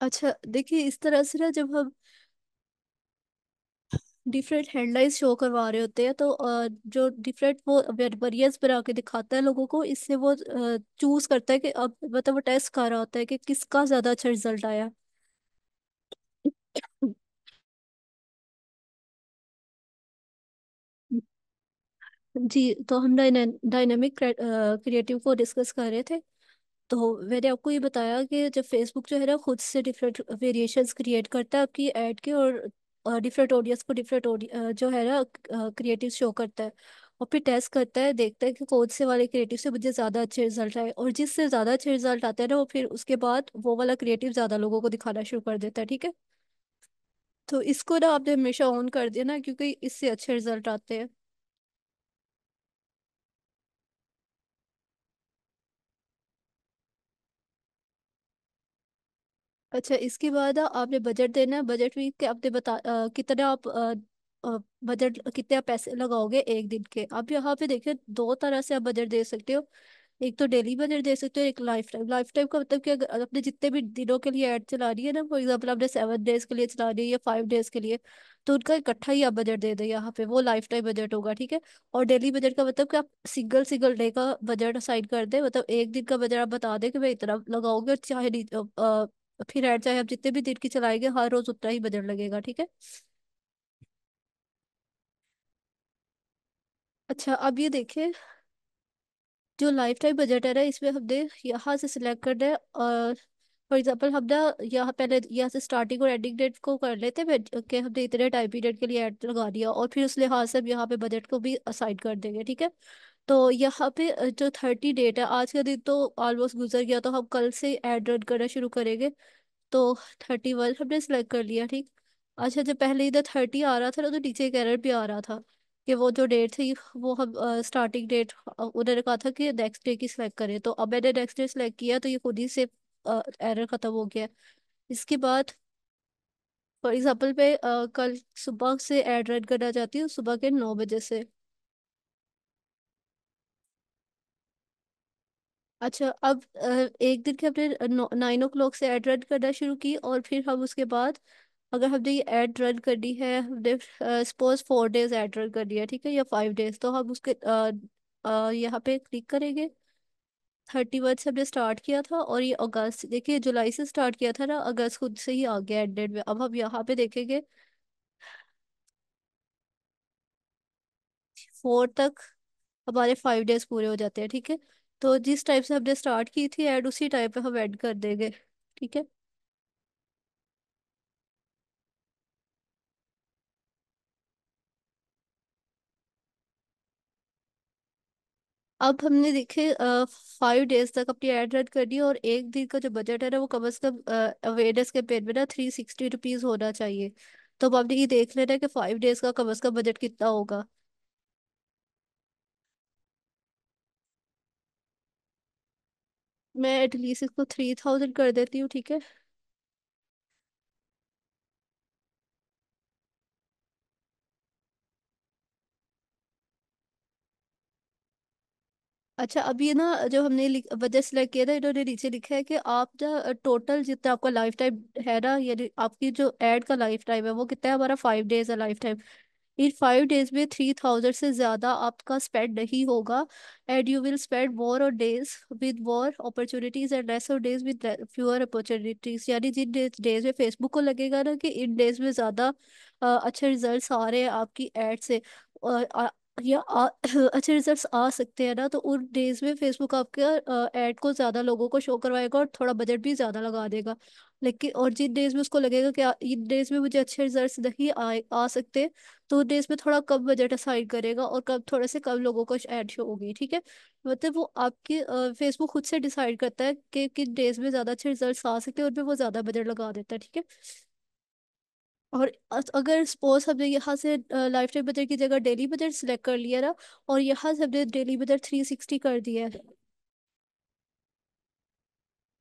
अच्छा, देखिए इस तरह से ना जब हम डिफरेंट हेडलाइंस शो करवा रहे होते हैं तो अ, जो डिफरेंट वो वेरियंस बना के दिखाता है लोगों को, इससे वो चूज करता है कि अब मतलब वो टेस्ट कर रहा होता है कि किसका ज्यादा अच्छा रिजल्ट आया। जी, तो हम डायनामिक क्रिएटिव को डिस्कस कर रहे थे, तो मैंने आपको ये बताया कि जब फेसबुक जो है ना खुद से डिफरेंट वेरिएशंस क्रिएट करता है आपकी ऐड के, और डिफरेंट ऑडियंस को डिफरेंट जो है ना क्रिएटिव शो करता है और फिर टेस्ट करता है, देखता है कि कौन से वाले क्रिएटिव से मुझे ज़्यादा अच्छे रिजल्ट आए, और जिससे ज़्यादा अच्छे रिजल्ट आते हैं ना वो फिर उसके बाद वो वाला क्रिएटिव ज़्यादा लोगों को दिखाना शुरू कर देता है। ठीक है, तो इसको ना आपने हमेशा ऑन कर देना क्योंकि इससे अच्छे रिजल्ट आते हैं। अच्छा, इसके बाद आ, आपने बजट देना है। बजट भी के आपने बता आ, कितना आप बजट कितने आप पैसे लगाओगे एक दिन के। आप यहाँ पे देखिए दो तरह से आप बजट दे सकते हो, एक तो डेली बजट दे सकते हो, एक लाइफ टाइम। लाइफ टाइम का मतलब कि अगर आपने जितने भी दिनों के लिए ऐड चला रही है ना, फॉर एग्जाम्पल आपने सेवन डेज के लिए चला रही है या फाइव डेज के लिए, तो उनका इकट्ठा ही आप बजट दे दो यहाँ पे, वो लाइफ टाइम बजट होगा। ठीक है, और डेली बजट का मतलब कि आप सिंगल सिंगल डे का बजट असाइन कर दें, मतलब एक दिन का बजट आप बता दें कि मैं इतना लगाओगे, और चाहे फिर ऐड चाहे आप जितने भी देर की चलाएंगे हर रोज उतना ही बजट लगेगा। ठीक है। अच्छा अब ये देखें जो लाइफ टाइम बजट है ना, इसमें हमने यहाँ से सिलेक्ट करना है। और फॉर एग्जांपल हम ना यहाँ पहले यहाँ से स्टार्टिंग और एंडिंग डेट को कर लेते हैं कि हमने इतने टाइम पीरियड के लिए ऐड लगा दिया, और फिर उस लिहाज से हम यहाँ पे बजट को भी असाइन कर देंगे। ठीक है। तो यहाँ पे अ, जो थर्टी डेट है, आज का दिन तो ऑलमोस्ट गुजर गया, तो हम कल से ऐड रन करना शुरू करेंगे। तो थर्टी वन हमने सेलेक्ट कर लिया। ठीक। अच्छा जब पहले इधर थर्टी आ रहा था ना, तो नीचे एक एरर भी आ रहा था कि वो जो डेट थी वो हम स्टार्टिंग डेट उन्होंने कहा था कि नेक्स्ट डे की सिलेक्ट करें, तो अब मैंने नेक्स्ट डे सिलेक्ट किया तो ये खुद ही से एरर खत्म हो गया। इसके बाद फॉर एग्जांपल मैं अ, कल सुबह से एड रन करना चाहती हूँ, सुबह के नौ बजे से। अच्छा अब अ, एक दिन के हमने नाइन ओ क्लॉक से ऐड रन करना शुरू की, और फिर हम उसके बाद अगर हमने ये ऐड रन करनी है, हमने suppose four days ad run करनी है, ठीक है, या फाइव डेज, तो हम उसके अ, अ, यहाँ पे क्लिक करेंगे। थर्टी वन से हमने स्टार्ट किया था और ये अगस्त, देखिए जुलाई से स्टार्ट किया था ना, अगस्त खुद से ही आ गया एंड डेट में। अब हम यहाँ पे देखेंगे फोर तक हमारे फाइव डेज पूरे हो जाते हैं। ठीक है। तो जिस टाइम से हमने स्टार्ट की थी ऐड उसी टाइम पे हम ऐड कर देंगे। ठीक है। अब हमने देखे फाइव डेज तक अपनी ऐड रन करनी है, और एक दिन का जो बजट है ना वो कम से कम अवेयरनेस कैंपेन में ना थ्री सिक्सटी रुपीज होना चाहिए। तो अब आपने ये देख लेना है कि फाइव डेज का कम से कम बजट कितना होगा। मैं एटलीस्ट इसको थ्री थाउजेंड कर देती हूँ। ठीक है। अच्छा अब ये ना जो हमने लिख- बजट सेलेक्ट किया था, इन्होंने नीचे लिखा है कि आप जो टोटल जितना आपका लाइफ टाइम है ना, यानी आपकी जो ऐड का लाइफ टाइम है वो कितना है, हमारा फाइव डेज है लाइफ टाइम। इन फाइव डेज में थ्री थाउजेंड से ज्यादा आपका स्पेंड नहीं होगा, and you will spend more on days with more opportunities and less on days with fewer opportunities. यानी जिन डेज में फेसबुक को लगेगा ना कि इन डेज में ज्यादा अ, अच्छे रिजल्ट आ रहे हैं आपकी एड से, अ, आ- या आ, अच्छे रिजल्ट्स आ सकते हैं ना, तो उन डेज में फेसबुक आपके ऐड को ज्यादा लोगों को शो करवाएगा और थोड़ा बजट भी ज्यादा लगा देगा। लेकिन और जिन डेज में उसको लगेगा कि आ- इन डेज में मुझे अच्छे रिजल्ट्स नहीं आए आ सकते, तो उन डेज में थोड़ा कम बजट असाइन करेगा और कम थोड़े से कम लोगों को ऐड शो होगी। ठीक है। मतलब वो आपके फेसबुक खुद से डिसाइड करता है कि किन डेज में ज्यादा अच्छे रिजल्ट्स आ सकते हैं, उनमें वो ज्यादा बजट लगा देता है। ठीक है। और अस- अगर सपोज हमने यहाँ से लाइफ टाइम बजट की जगह डेली बजट सिलेक्ट कर लिया ना, और यहाँ से हमने डेली बजट थ्री सिक्सटी कर दिया है।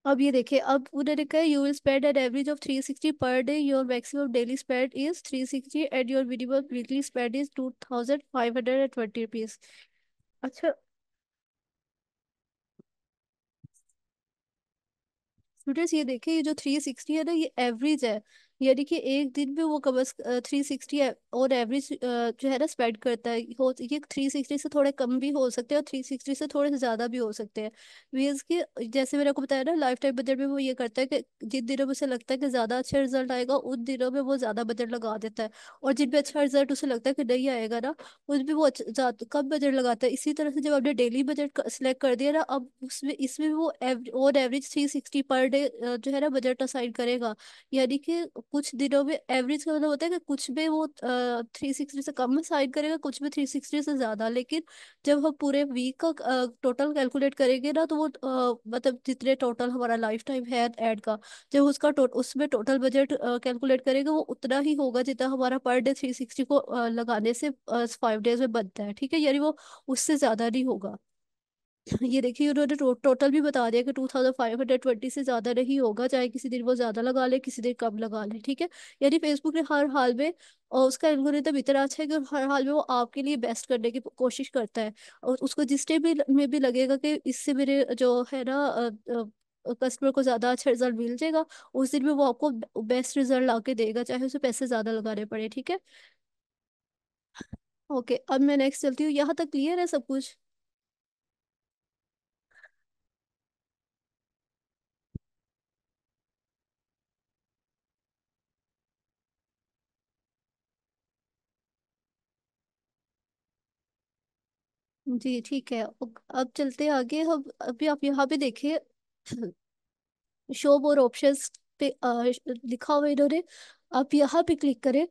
अब ये देखिए, अब उन्होंने कहा you will spend an average of three sixty per day, your maximum daily spend is three sixty and your minimum weekly spend is two thousand five hundred and twenty rupees. अच्छा स्टूडेंट्स ये देखिए, ये जो थ्री सिक्सटी है ना ये एवरेज है, यानी कि एक दिन में वो कम थ्री सिक्सटी और एवरेज जो है ना स्पेंड करता है। हो ये थ्री सिक्सटी से थोड़े कम भी हो सकते हैं और थ्री सिक्सटी से थोड़े से ज्यादा भी हो सकते हैं। मीन्स कि जैसे मैंने आपको बताया ना, लाइफ टाइम बजट में वो ये करता है कि जिन दिनों में उसे लगता है कि ज्यादा अच्छा रिजल्ट आएगा उन दिनों में वो ज्यादा बजट लगा देता है, और जिन पे अच्छा रिजल्ट उसे लगता है कि नहीं आएगा ना उसमें वो अच्छा- ज्यादा- कम बजट लगाता है। इसी तरह से जब आपने डेली बजट सिलेक्ट कर दिया ना, अब उसमें इसमें वो on average three sixty per day जो है ना बजट असाइन करेगा। यानी कि कुछ दिनों में एवरेज का मतलब होता है कि कुछ में वो थ्री सिक्सटी से कम असाइन करेगा, कुछ में थ्री सिक्सटी से ज्यादा। लेकिन जब हम पूरे वीक का टोटल कैलकुलेट करेंगे ना, तो वो अ, मतलब जितने टोटल हमारा लाइफ टाइम है एड का, जब उसका टो, उसमें टोटल बजट कैलकुलेट करेंगे वो उतना ही होगा जितना हमारा पर डे थ्री सिक्सटी को अ, लगाने से फाइव डेज में बनता है। ठीक है। यानी वो उससे ज्यादा नहीं होगा। ये देखिए उन्होंने टो, टोटल भी बता दिया कि two thousand five hundred twenty से ज्यादा नहीं होगा, चाहे किसी दिन वो ज्यादा लगा ले किसी दिन कम लगा ले। ठीक है। यानी फेसबुक ने हर हाल में अ, उसका एल्गोरिदम इतना अच्छा है कि हर हाल में वो आपके लिए बेस्ट करने की कोशिश करता है, और उसको जिस टाइम भी में भी लगेगा कि इससे मेरे जो है ना कस्टमर को ज्यादा अच्छा रिजल्ट मिल जाएगा, उस दिन भी वो आपको बेस्ट रिजल्ट ला के देगा, चाहे उसे पैसे ज्यादा लगाने पड़े। ठीक है। ओके अब मैं नेक्स्ट चलती हूँ। यहाँ तक क्लियर है सब कुछ? जी ठीक है। अब अब चलते हैं आगे। हम अभी आप यहाँ पे देखिए शो मोर ऑप्शंस पे अ, लिखा हुआ है इन्होंने। आप यहाँ पे क्लिक करें।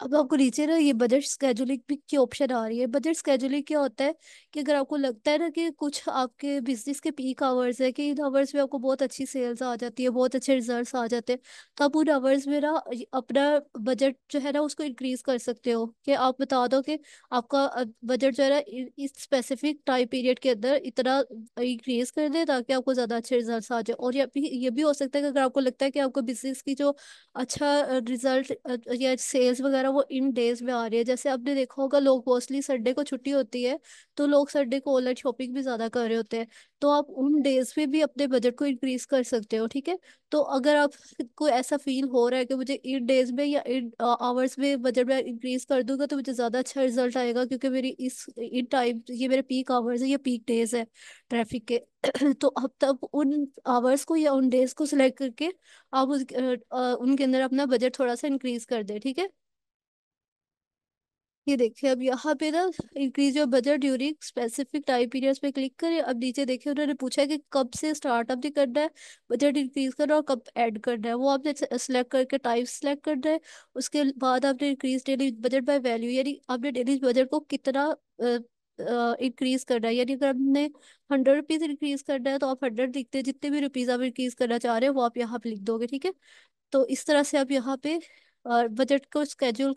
अब आपको नीचे ना ये बजट स्केजुलिंग भी की ऑप्शन आ रही है। बजट स्केजुलिंग क्या होता है कि अगर आपको लगता है ना कि कुछ आपके बिजनेस के पीक आवर्स है, कि इन आवर्स में आपको बहुत अच्छी सेल्स आ जाती है, बहुत अच्छे रिजल्ट्स आ जाते हैं, तो आप उन आवर्स में ना ये अपना बजट जो है ना उसको इंक्रीज कर सकते हो। कि आप बता दो कि आपका बजट जो है ना इ- इस स्पेसिफिक टाइम पीरियड के अंदर इतना इंक्रीज कर दे ताकि आपको ज्यादा अच्छे रिजल्ट आ जाए। और ये भी ये भी हो सकता है कि अगर आपको लगता है कि आपको बिजनेस की जो अच्छा रिजल्ट या सेल्स वगैरह वो इन डेज में आ रही है, जैसे आपने देखा होगा लोग मोस्टली संडे को छुट्टी होती है तो लोग संडे को ऑनलाइन शॉपिंग भी ज्यादा कर रहे होते हैं, तो आप उन डेज में भी अपने बजट को इंक्रीज कर सकते हो। ठीक है, तो अगर आपको ऐसा फील हो रहा है कि मुझे इन डेज में या इन आवर्स में बजट में इंक्रीज कर दूंगा तो मुझे ज्यादा अच्छा रिजल्ट आएगा, क्योंकि मेरी इस इन टाइम ये मेरे पीक आवर्स है, ये पीक डेज है ट्रैफिक के, तो आप तब उन आवर्स को या उन डेज को सिलेक्ट करके आप उस अ, अ, उनके अंदर अपना बजट थोड़ा सा इंक्रीज कर दे। ठीक है, ये देखिए। अब यहाँ पे ना increase your budget during specific time periods पे क्लिक करें। अब नीचे देखिए उन्होंने पूछा है कि कब से स्टार्टअप भी करना है, बजट इंक्रीज करना है, और कब ऐड करना है, वो आपने सेलेक्ट करके टाइम सेलेक्ट करना है। उसके बाद आपने increase daily budget by value, यानी आपने डेली बजट को कितना इंक्रीज करना है, यानी अगर आपने हंड्रेड रुपीज इंक्रीज करना है तो आप हंड्रेड लिखते हैं, जितने भी रुपीज आप इंक्रीज करना चाह रहे हैं वो आप यहाँ पे लिख दोगे। ठीक है, तो इस तरह से आप यहाँ पे और बजट को स्केड्यूल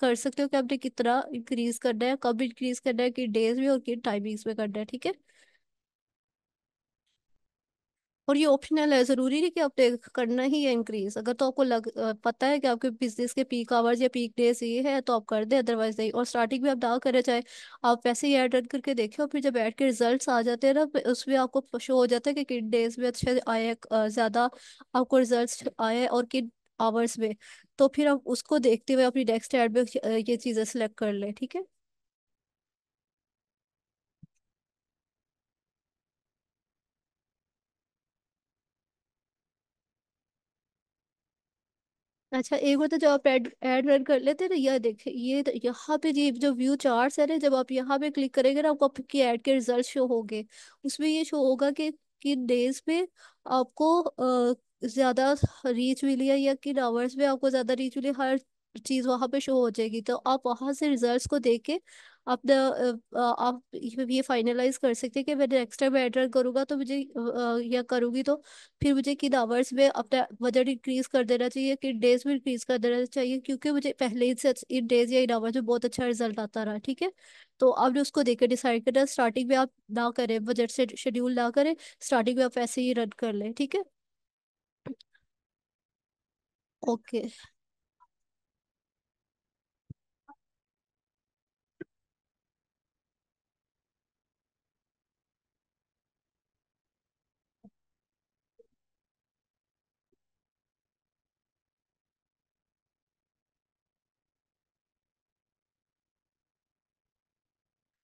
कर सकते हो कि आपने कितना इंक्रीज करना है, कब इंक्रीज करना है, किन डेज में और किन टाइमिंग्स में करना है। ठीक है, और ये ऑप्शनल है, जरूरी नहीं कि आपने करना ही है इंक्रीज। अगर तो आपको लग अ, पता है कि आपके बिजनेस के पीक आवर्स या पीक डेज ये है तो आप कर दें, अदरवाइज नहीं। और स्टार्टिंग में आप ना करें, चाहे आप वैसे ही ऐड रन करके देखें, और फिर जब ऐड के रिजल्ट्स आ जाते हैं ना फिर उसमें आपको शो हो जाता है कि किन डेज में अच्छे आए, अ, ज्यादा आपको रिजल्ट आए और किन आवर्स में, तो फिर आप उसको देखते हुए अपनी नेक्स्ट ऐड में अ, ये चीजें सेलेक्ट कर लें। ठीक है, अच्छा। एक बार तो जब आप एड एड रन कर लेते हैं ना, यह देखिए ये तो- यहाँ पे ये जो व्यू चार्ट्स है ना, जब आप यहाँ पे क्लिक करेंगे ना आपको आपकी ऐड के रिजल्ट शो होंगे। उसमें ये शो होगा कि किन डेज में आपको अ, ज्यादा रीच मिली है या किन आवर्स में आपको ज्यादा रीच मिली, हर चीज वहां पे शो हो जाएगी। तो आप वहां से रिजल्ट्स को देख के अपना अ, अ, आप ये फाइनलाइज कर सकते हैं कि मैं नेक्स्ट टाइम एड रन करूंगा तो मुझे अ, अ, या करूंगी तो फिर मुझे किन आवर्स में अपना बजट इंक्रीज कर देना चाहिए, किन डेज में इंक्रीज कर देना चाहिए, क्योंकि मुझे पहले ही से इन डेज या इन आवर्स में बहुत अच्छा रिजल्ट आता रहा। ठीक है, तो आपने उसको देख के डिसाइड करना। स्टार्टिंग में आप ना करें, बजट से शेड्यूल ना करें, स्टार्टिंग में आप ऐसे ही रन कर लें। ठीक है, ओके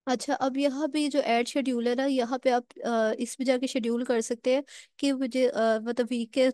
अच्छा। अब यहाँ पे जो एड शेड्यूल है ना, यहाँ पे आप अ, इसमें जाके शेड्यूल कर सकते हैं कि मुझे अ, मतलब वीक के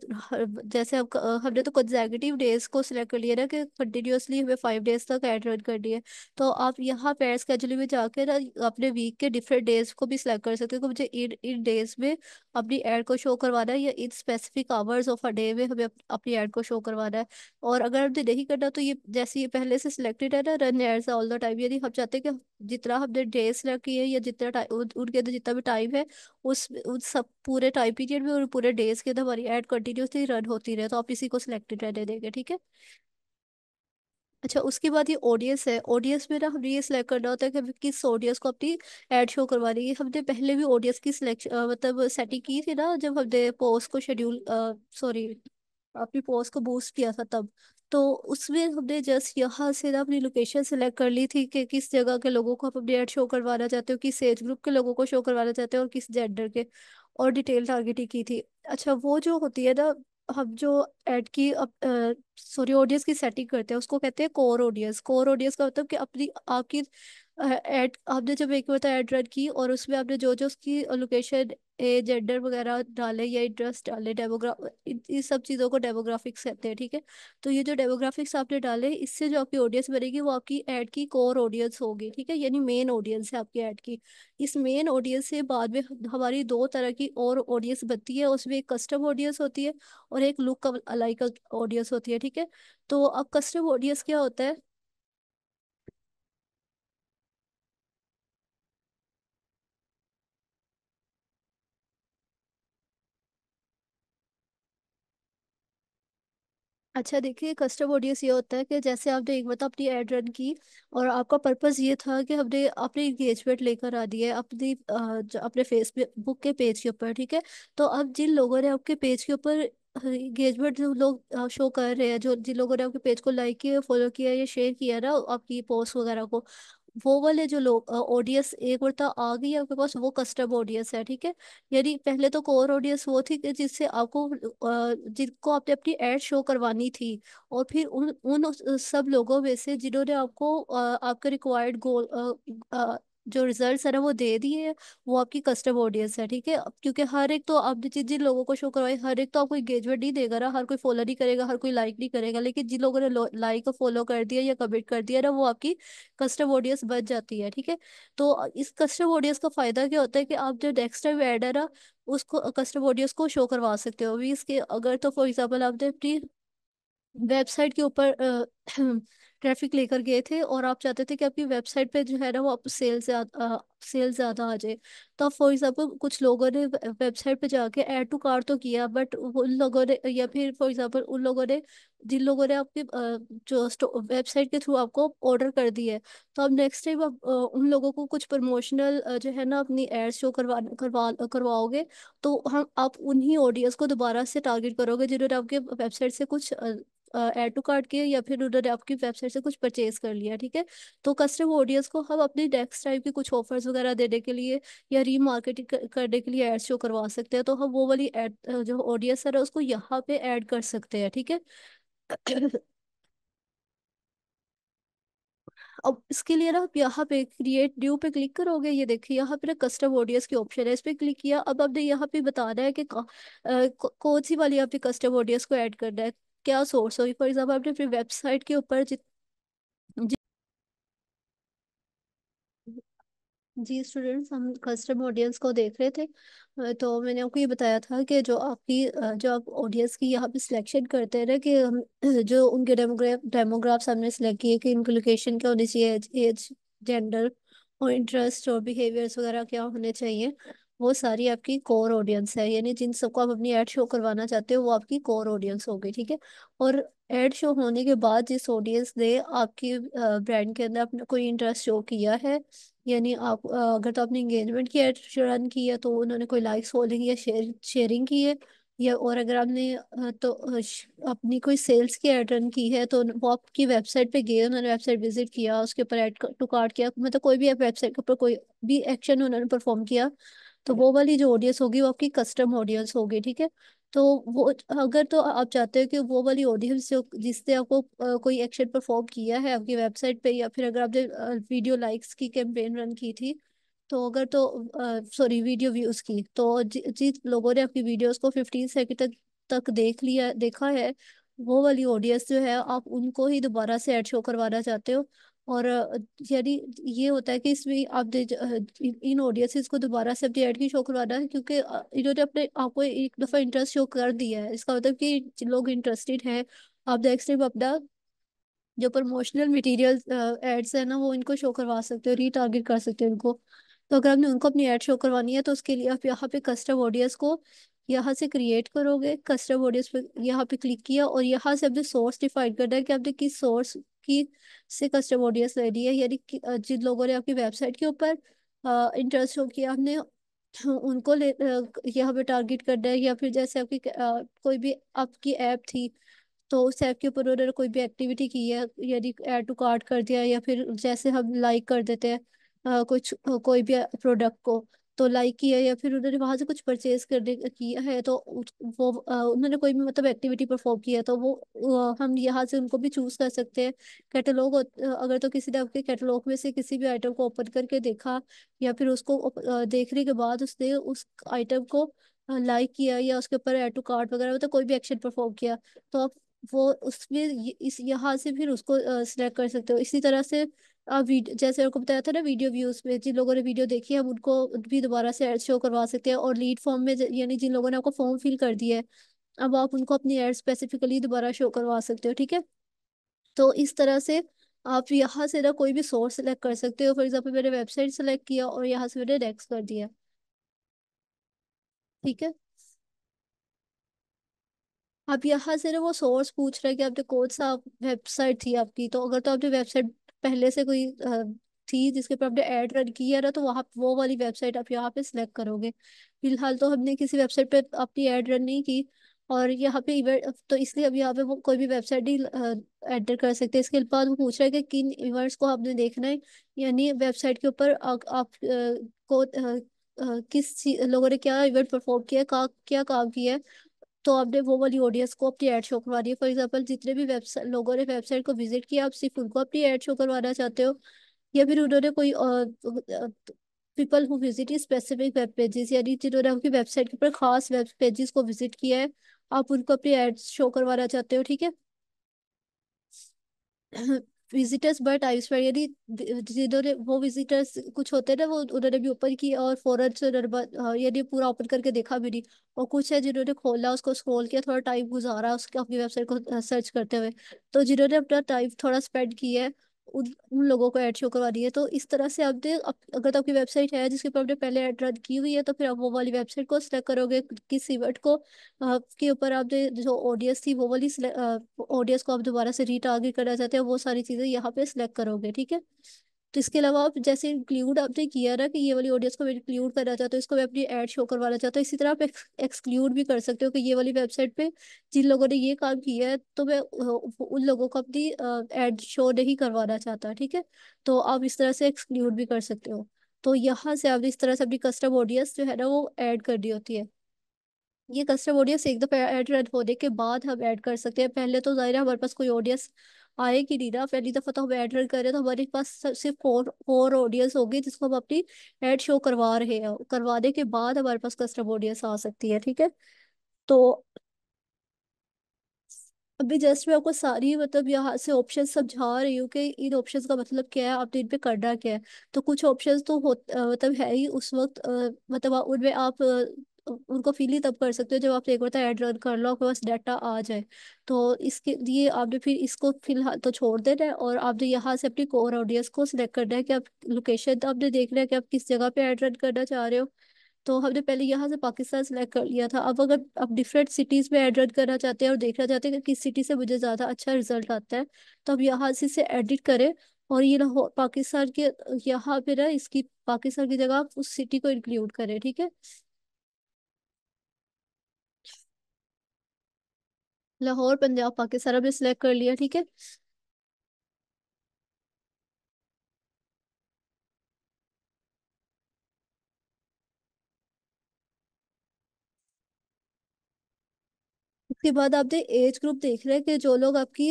जैसे आपका अ, हमने तो कंजर्वेटिव डेज को सिलेक्ट कर लिया ना कि कंटिन्यूअसली हमें फाइव डेज तक एड रन करनी है, तो आप यहाँ पे एड स्केड्यूल में जाके ना अपने वीक के डिफरेंट डेज को भी सिलेक्ट कर सकते हो कि मुझे इन इन डेज में अपनी एड को शो करवाना है या in specific hours of a day में हमें अप- अपनी एड को शो करवाना है। और अगर हमने नहीं करना तो ये जैसे ये पहले से सिलेक्टेड है ना, run ads all the time, यानी हम चाहते हैं कि जितना हमने डेज रखी है या जितना टाइम उन, उनके अंदर जितना भी टाइम है उस उन सब पूरे टाइम पीरियड में और पूरे डेज के अंदर हमारी एड कंटिन्यूसली रन होती रहे, तो आप इसी को सिलेक्टेड रहने देंगे। ठीक है, अच्छा। उसके बाद ये ऑडियंस है। ऑडियंस में ना हमने ये सिलेक्ट करना होता है कि हमें किस ऑडियंस को अपनी एड शो करवानी है। हमने पहले भी ऑडियंस की सिलेक्शन मतलब सेटिंग की थी ना, जब हमने पोस्ट को शेड्यूल सॉरी अपनी पोस्ट को बूस्ट किया था तब, तो उसमें हमने जस्ट यहाँ से ना अपनी लोकेशन सेलेक्ट कर ली थी कि किस जगह के लोगों को आप अपनी एड शो करवाना चाहते हो, किस एज ग्रुप के लोगों को शो करवाना चाहते हो और किस जेंडर के, और डिटेल टारगेटिंग की थी। अच्छा, वो जो होती है ना, हम जो एड की सॉरी ऑडियंस की सेटिंग करते हैं उसको कहते हैं कोर ऑडियंस। कोर ऑडियंस का मतलब कि अपनी आपकी ऐड आपने जब एक बार ऐड रन की और उसमें आपने जो जो उसकी लोकेशन, एज, जेंडर वगैरह डाले या इंटरेस्ट डाले, डेमोग्राफ, इन सब चीज़ों को डेमोग्राफिक्स कहते हैं, ठीक है। तो ये जो डेमोग्राफिक्स आपने डाले, इससे जो आपकी ऑडियंस बनेगी वो आपकी ऐड की कोर ऑडियंस होगी, ठीक है, यानी मेन ऑडियंस है आपकी ऐड की। इस मेन ऑडियंस से बाद में हमारी दो तरह की और ऑडियंस बनती है, उसमें एक कस्टम ऑडियंस होती है और एक लुक अलाइक ऑडियंस होती है, ठीक है। तो अब कस्टम ऑडियंस क्या होता है? अच्छा देखिए, कस्टम ऑडियंस ये होता है कि जैसे आपने एक मतलब अपनी ऐड रन की और आपका पर्पस ये था कि हमने अपनी इंगेजमेंट लेकर आनी है अपनी अ, ज- अपने फेसबुक के पेज के ऊपर, ठीक है। तो अब जिन लोगों ने आपके पेज के ऊपर इंगेजमेंट जो लोग शो कर रहे हैं, जो जिन लोगों ने आपके पेज को लाइक किया, फॉलो किया या शेयर किया ना आपकी पोस्ट वगैरह को, वो वाले जो लोग ऑडियंस एक बार तो आ गई आपके पास, वो कस्टम ऑडियंस है, ठीक है। यानी पहले तो कोर ऑडियंस वो थी कि जिससे आपको अ, जिनको आपने अपनी एड शो करवानी थी, और फिर उन उन उस- उस सब लोगों में से जिन्होंने आपको अ, आपके रिक्वायर्ड गोल जो रिजल्ट्स है ना वो दे दिए हैं, वो आपकी कस्टम ऑडियंस है, ठीक है। क्योंकि हर एक तो आपने जिन जिन लोगों को शो करवाई, हर एक तो आपको एंगेजमेंट नहीं देगा ना, हर कोई फॉलो नहीं करेगा, हर कोई लाइक नहीं करेगा, लेकिन जिन लोगों ने लाइक और फॉलो कर दिया या कमेंट कर दिया ना, वो आपकी कस्टम ऑडियंस बन जाती है, ठीक है। तो इस कस्टम ऑडियंस का फायदा क्या होता है कि आप जो नेक्स्ट टाइम ऐड है ना उसको कस्टम ऑडियंस को शो करवा सकते हो। अभी इसके अगर तो फॉर एग्जाम्पल आपने अपनी वेबसाइट के ऊपर ट्रैफिक लेकर गए थे और आप चाहते थे कि आपकी वेबसाइट पे जो है ना वो आप सेल ज्यादा सेल ज्यादा आ जाए, तो फॉर एग्जांपल कुछ लोगों ने वेबसाइट पे जाके ऐड टू कार्ट तो किया, बट उन लोगों ने या फिर फॉर एग्जांपल उन लोगों ने जिन लोगों ने आपके अ, जो वेबसाइट के थ्रू आपको ऑर्डर कर दिया है, तो अब नेक्स्ट टाइम आप अ, उन लोगों को कुछ प्रमोशनल जो है ना अपनी एड्स शो करवा करवा करवाओगे, तो हम आप उन्हीं ऑडियंस को दोबारा से टारगेट करोगे जिन्होंने आपके वेबसाइट से कुछ अ, ऐड टू कार्ट किया या फिर उन्होंने आपकी वेबसाइट से कुछ परचेज कर लिया, ठीक है। तो कस्टम ऑडियंस को हम अपने नेक्स्ट टाइम के कुछ ऑफर्स वगैरह देने के लिए या रीमार्केटिंग करने के लिए ऐड शो करवा सकते हैं। तो हम वो वाली ऐड जो ऑडियंस है ना उसको यहाँ पे ऐड कर सकते हैं, ठीक है। अब इसके लिए ना आप यहाँ पे क्रिएट न्यू पे क्लिक करोगे, ये देखिए यहाँ पे ना कस्टम ऑडियंस की ऑप्शन है, इस पे क्लिक किया। अब आपने यहाँ पे बताना है कि कौ- अ, कौ- कौन सी वाली आपने कस्टम ऑडियंस को ऐड करना है, क्या सोर्स होगी। फॉर एग्जाम्पल आपने अपनी वेबसाइट के ऊपर जित जि- जी स्टूडेंट्स, हम कस्टम ऑडियंस को देख रहे थे। अ, तो मैंने आपको ये बताया था कि जो आपकी अ, जो आप ऑडियंस की यहाँ पे सिलेक्शन करते हैं ना कि हम जो उनके डेमोग्राफ डेमोग्राफ्स हमने सिलेक्ट किए कि इनकी लोकेशन क्या होनी चाहिए, एज, जेंडर और इंटरेस्ट और बिहेवियर्स वगैरह क्या होने चाहिए, वो सारी आपकी कोर ऑडियंस है। यानी जिन सबको आप अपनी एड शो करवाना चाहते हो वो आपकी कोर ऑडियंस होगी, ठीक है। और एड शो होने के बाद जिस ऑडियंस ने आपकी ब्रांड के अंदर अपना कोई इंटरेस्ट शो किया है, यानी आप अ, अगर तो आपने इंगेजमेंट की एड रन की है तो उन्होंने कोई लाइक्स, फॉलोइंग या शेयर शेयरिंग की है, या और अगर आपने अ, तो अ, श- अपनी कोई सेल्स की एड रन की है तो उन- वो आपकी वेबसाइट पे गए, उन्होंने वेबसाइट विजिट किया, उसके ऊपर ऐड टू कार्ट किया, मतलब कोई भी वेबसाइट के ऊपर कोई भी एक्शन उन्होंने परफॉर्म किया, तो वो वाली जो ऑडियंस होगी वो आपकी कस्टम ऑडियंस होगी, ठीक है। तो वो अगर तो आप चाहते हो कि वो वाली ऑडियंस जो जिसने आपको अ, कोई एक्शन परफॉर्म किया है आपकी वेबसाइट पे, या फिर अगर आपने वीडियो लाइक्स की कैंपेन रन की थी तो अगर तो सॉरी वीडियो व्यूज की, तो जि, जिन लोगों ने आपकी वीडियोस को फिफ्टीन सेकेंड तक तक देख लिया देखा है, वो वाली ऑडियंस जो है आप उनको ही दोबारा से ऐड शो करवाना चाहते हो। और अ, यानी ये होता है कि इसमें आप दे- ज- अ, इन इन audiences को दोबारा से अपनी ऐड की शो करवाना है, क्योंकि अ, इन्होंने अपने आपको एक दफा इंटरेस्ट शो कर दिया है, इसका मतलब कि जो लोग इंटरेस्टेड हैं। आप नेक्स्ट टाइम अपना जो प्रमोशनल मटेरियल एड्स है ना वो इनको शो करवा सकते हो, रीटारगेट कर सकते हो इनको। तो अगर आपने उनको अपनी एड शो करवानी है तो उसके लिए आप यहाँ पे कस्टम ऑडियंस को यहाँ से क्रिएट करोगे, कस्टम ऑडियंस पे यहाँ पे क्लिक किया और यहाँ से आपने सोर्स डिफाइन करना है कि आपने किस सोर्स की से कस्टम ऑडियंस लेनी है, यानी कि, अ, जिन लोगों ने आपकी वेबसाइट के ऊपर इंटरेस्ट शो किया आपने उनको ले अ, यहाँ पे टारगेट करना है, या फिर जैसे आपकी अ, कोई भी आपकी ऐप थी तो उस ऐप के ऊपर उन्होंने कोई भी एक्टिविटी की है, यानी ऐड टू कार्ट कर दिया, या फिर जैसे हम लाइक कर देते हैं अ, कुछ कोई भी प्रोडक्ट को, तो लाइक किया या फिर उन्होंने वहां से कुछ परचेज करने किया है तो उस- वो अ, उन्होंने कोई भी मतलब एक्टिविटी परफॉर्म किया है, तो वो अ, हम यहाँ से उनको भी चूज कर सकते हैं। कैटलॉग अगर तो किसी ने आपके कैटलॉग में से किसी भी आइटम को ओपन करके देखा या फिर उसको ओप- अ, देखने के बाद उसने उस आइटम को लाइक किया या उसके ऊपर ऐड टू कार्ट वगैरह मतलब कोई भी एक्शन परफॉर्म किया, तो आप वो उसमें ये- इस यहाँ से फिर उसको सिलेक्ट कर सकते हो। इसी तरह से आप वीडियो, जैसे आपको बताया था ना वीडियो व्यूज में, जिन लोगों ने वीडियो देखी है हम उनको भी दोबारा से एड शो करवा सकते हैं। और लीड फॉर्म में ज- यानी जिन लोगों ने आपको फॉर्म फिल कर दिया है अब आप उनको अपनी एड स्पेसिफिकली दोबारा शो करवा सकते हो। ठीक है, तो इस तरह से आप यहाँ से ना कोई भी सोर्स सेलेक्ट कर सकते हो। फॉर एग्जाम्पल मैंने वेबसाइट सेलेक्ट किया और यहाँ से मैंने नेक्स्ट कर दिया। ठीक है, अब यहाँ से ना वो सोर्स पूछ रहा है कि आपने कौन सा वेबसाइट थी आपकी, तो अगर तो आपने वेबसाइट पहले से कोई अ, थी जिसके ऊपर आपने ऐड रन किया ना, तो वहाँ वो वाली वेबसाइट आप यहाँ पे सिलेक्ट करोगे। फिलहाल तो हमने किसी वेबसाइट पे अपनी ऐड रन नहीं की और यहाँ पे इवेंट, तो इसलिए अब यहाँ पे वो कोई भी वेबसाइट नहीं एंटर कर सकते। इसके बाद वो पूछ रहा है कि किन इवेंट्स को आपने देखना है, यानी वेबसाइट के ऊपर आ- आप अ, को अ, अ, किस चीज- लोगों ने क्या इवेंट परफॉर्म किया है, का, क्या काम किया है, तो आपने वो वाली ऑडियंस को अपनी ऐड शो करवानी है। फॉर एग्जाम्पल जितने भी वेबसाइट लोगों ने वेबसाइट को विजिट किया आप सिर्फ उनको अपनी ऐड शो करवाना चाहते हो, या फिर उन्होंने कोई people who visit specific web pages, यानी जिन्होंने आपकी वेबसाइट के ऊपर खास वेब पेजेस को विजिट किया है आप उनको अपनी ऐड शो करवाना चाहते हो। ठीक है, विजिटर्स बाय टाइम्स पर, यानी दि- जिन्होंने वो विजिटर्स कुछ होते हैं ना वो उन्होंने भी ओपन किया और फौरन से नर्मल- अ, यानी पूरा ओपन करके देखा भी नहीं, और कुछ है जिन्होंने खोला उसको स्क्रॉल किया थोड़ा टाइम गुजारा उसके अपनी वेबसाइट को सर्च करते हुए, तो जिन्होंने अपना टाइम थोड़ा स्पेंड किया है उन उन लोगों को ऐड शो करवानी है। तो इस तरह से आपने अप, अगर तो आपकी वेबसाइट है जिसके ऊपर आपने पहले ऐड रन की हुई है, तो फिर आप वो वाली वेबसाइट को सिलेक्ट करोगे, किस इवेंट को अ, के ऊपर आपने जो ऑडियंस थी वो वाली ऑडियंस को आप दोबारा से रीटारगेट करना चाहते हैं, वो सारी चीजें यहाँ पे सिलेक्ट करोगे। ठीक है, तो इसके अलावा आप जैसे इंक्लूड आपने किया ना कि ये वाली ऑडियंस को मैं इंक्लूड करना चाहता हूँ, इसको मैं अपनी एड शो करवाना चाहता हूँ, इसी तरह आप एक्सक्लूड भी कर सकते हो कि ये वाली वेबसाइट पे जिन लोगों ने ये काम किया है तो मैं अ, उन लोगों को अपनी एड शो नहीं करवाना चाहता। ठीक है, तो आप इस तरह से एक्सक्लूड भी कर सकते हो। तो यहाँ से आप इस तरह से अपनी कस्टम ऑडियंस जो है ना वो ऐड करनी होती है। ये कस्टम ऑडियंस एक दफा ऐड रन होने के बाद हम ऐड कर सकते हैं, पहले तो जाहिर है हमारे पास कोई ऑडियंस आएगी नहीं ना, पहली दफा तो हम ऐड रन कर रहे हैं तो हमारे पास सि- सिर्फ फोर फोर ऑडियंस होगी जिसको हम अपनी ऐड शो करवा रहे हैं, करवाने के बाद हमारे पास कस्टम ऑडियंस आ सकती है। ठीक है, तो अभी जस्ट मैं आपको सारी मतलब यहाँ से ऑप्शन समझा रही हूँ कि इन ऑप्शंस का मतलब क्या है, आपने इन पे करना क्या है। तो कुछ ऑप्शंस तो हो अ, मतलब है ही उस वक्त अ, मतलब आ- उनमें आप अ, उनको फिल ही तब कर सकते हो जब आपने एक बार ऐड रन कर लो आपके पास डाटा आ जाए। तो इसके लिए आपने फिर इसको फिलहाल तो छोड़ देना है और आपने यहाँ से अपनी कोर ऑडियंस को सिलेक्ट करना है कि आप लोकेशन आपने देखना है कि आप किस जगह पे ऐड रन करना चाह रहे हो। तो हमने पहले यहाँ से पाकिस्तान सेलेक्ट कर लिया था, अब अगर आप डिफरेंट सिटीज में एड रन करना चाहते हैं और देखना चाहते हैं कि किस सिटी से मुझे ज्यादा अच्छा रिजल्ट आता है, तो हम यहाँ से इसे एडिट करें और ये ना हो- पाकिस्तान के यहाँ पे ना इसकी पाकिस्तान की जगह आप उस सिटी को इंक्लूड करें। ठीक है, लाहौर पंजाब पाकिस्तान हमने सेलेक्ट कर लिया। ठीक है, उसके बाद आपने एज ग्रुप देख रहे हैं कि जो लोग आपकी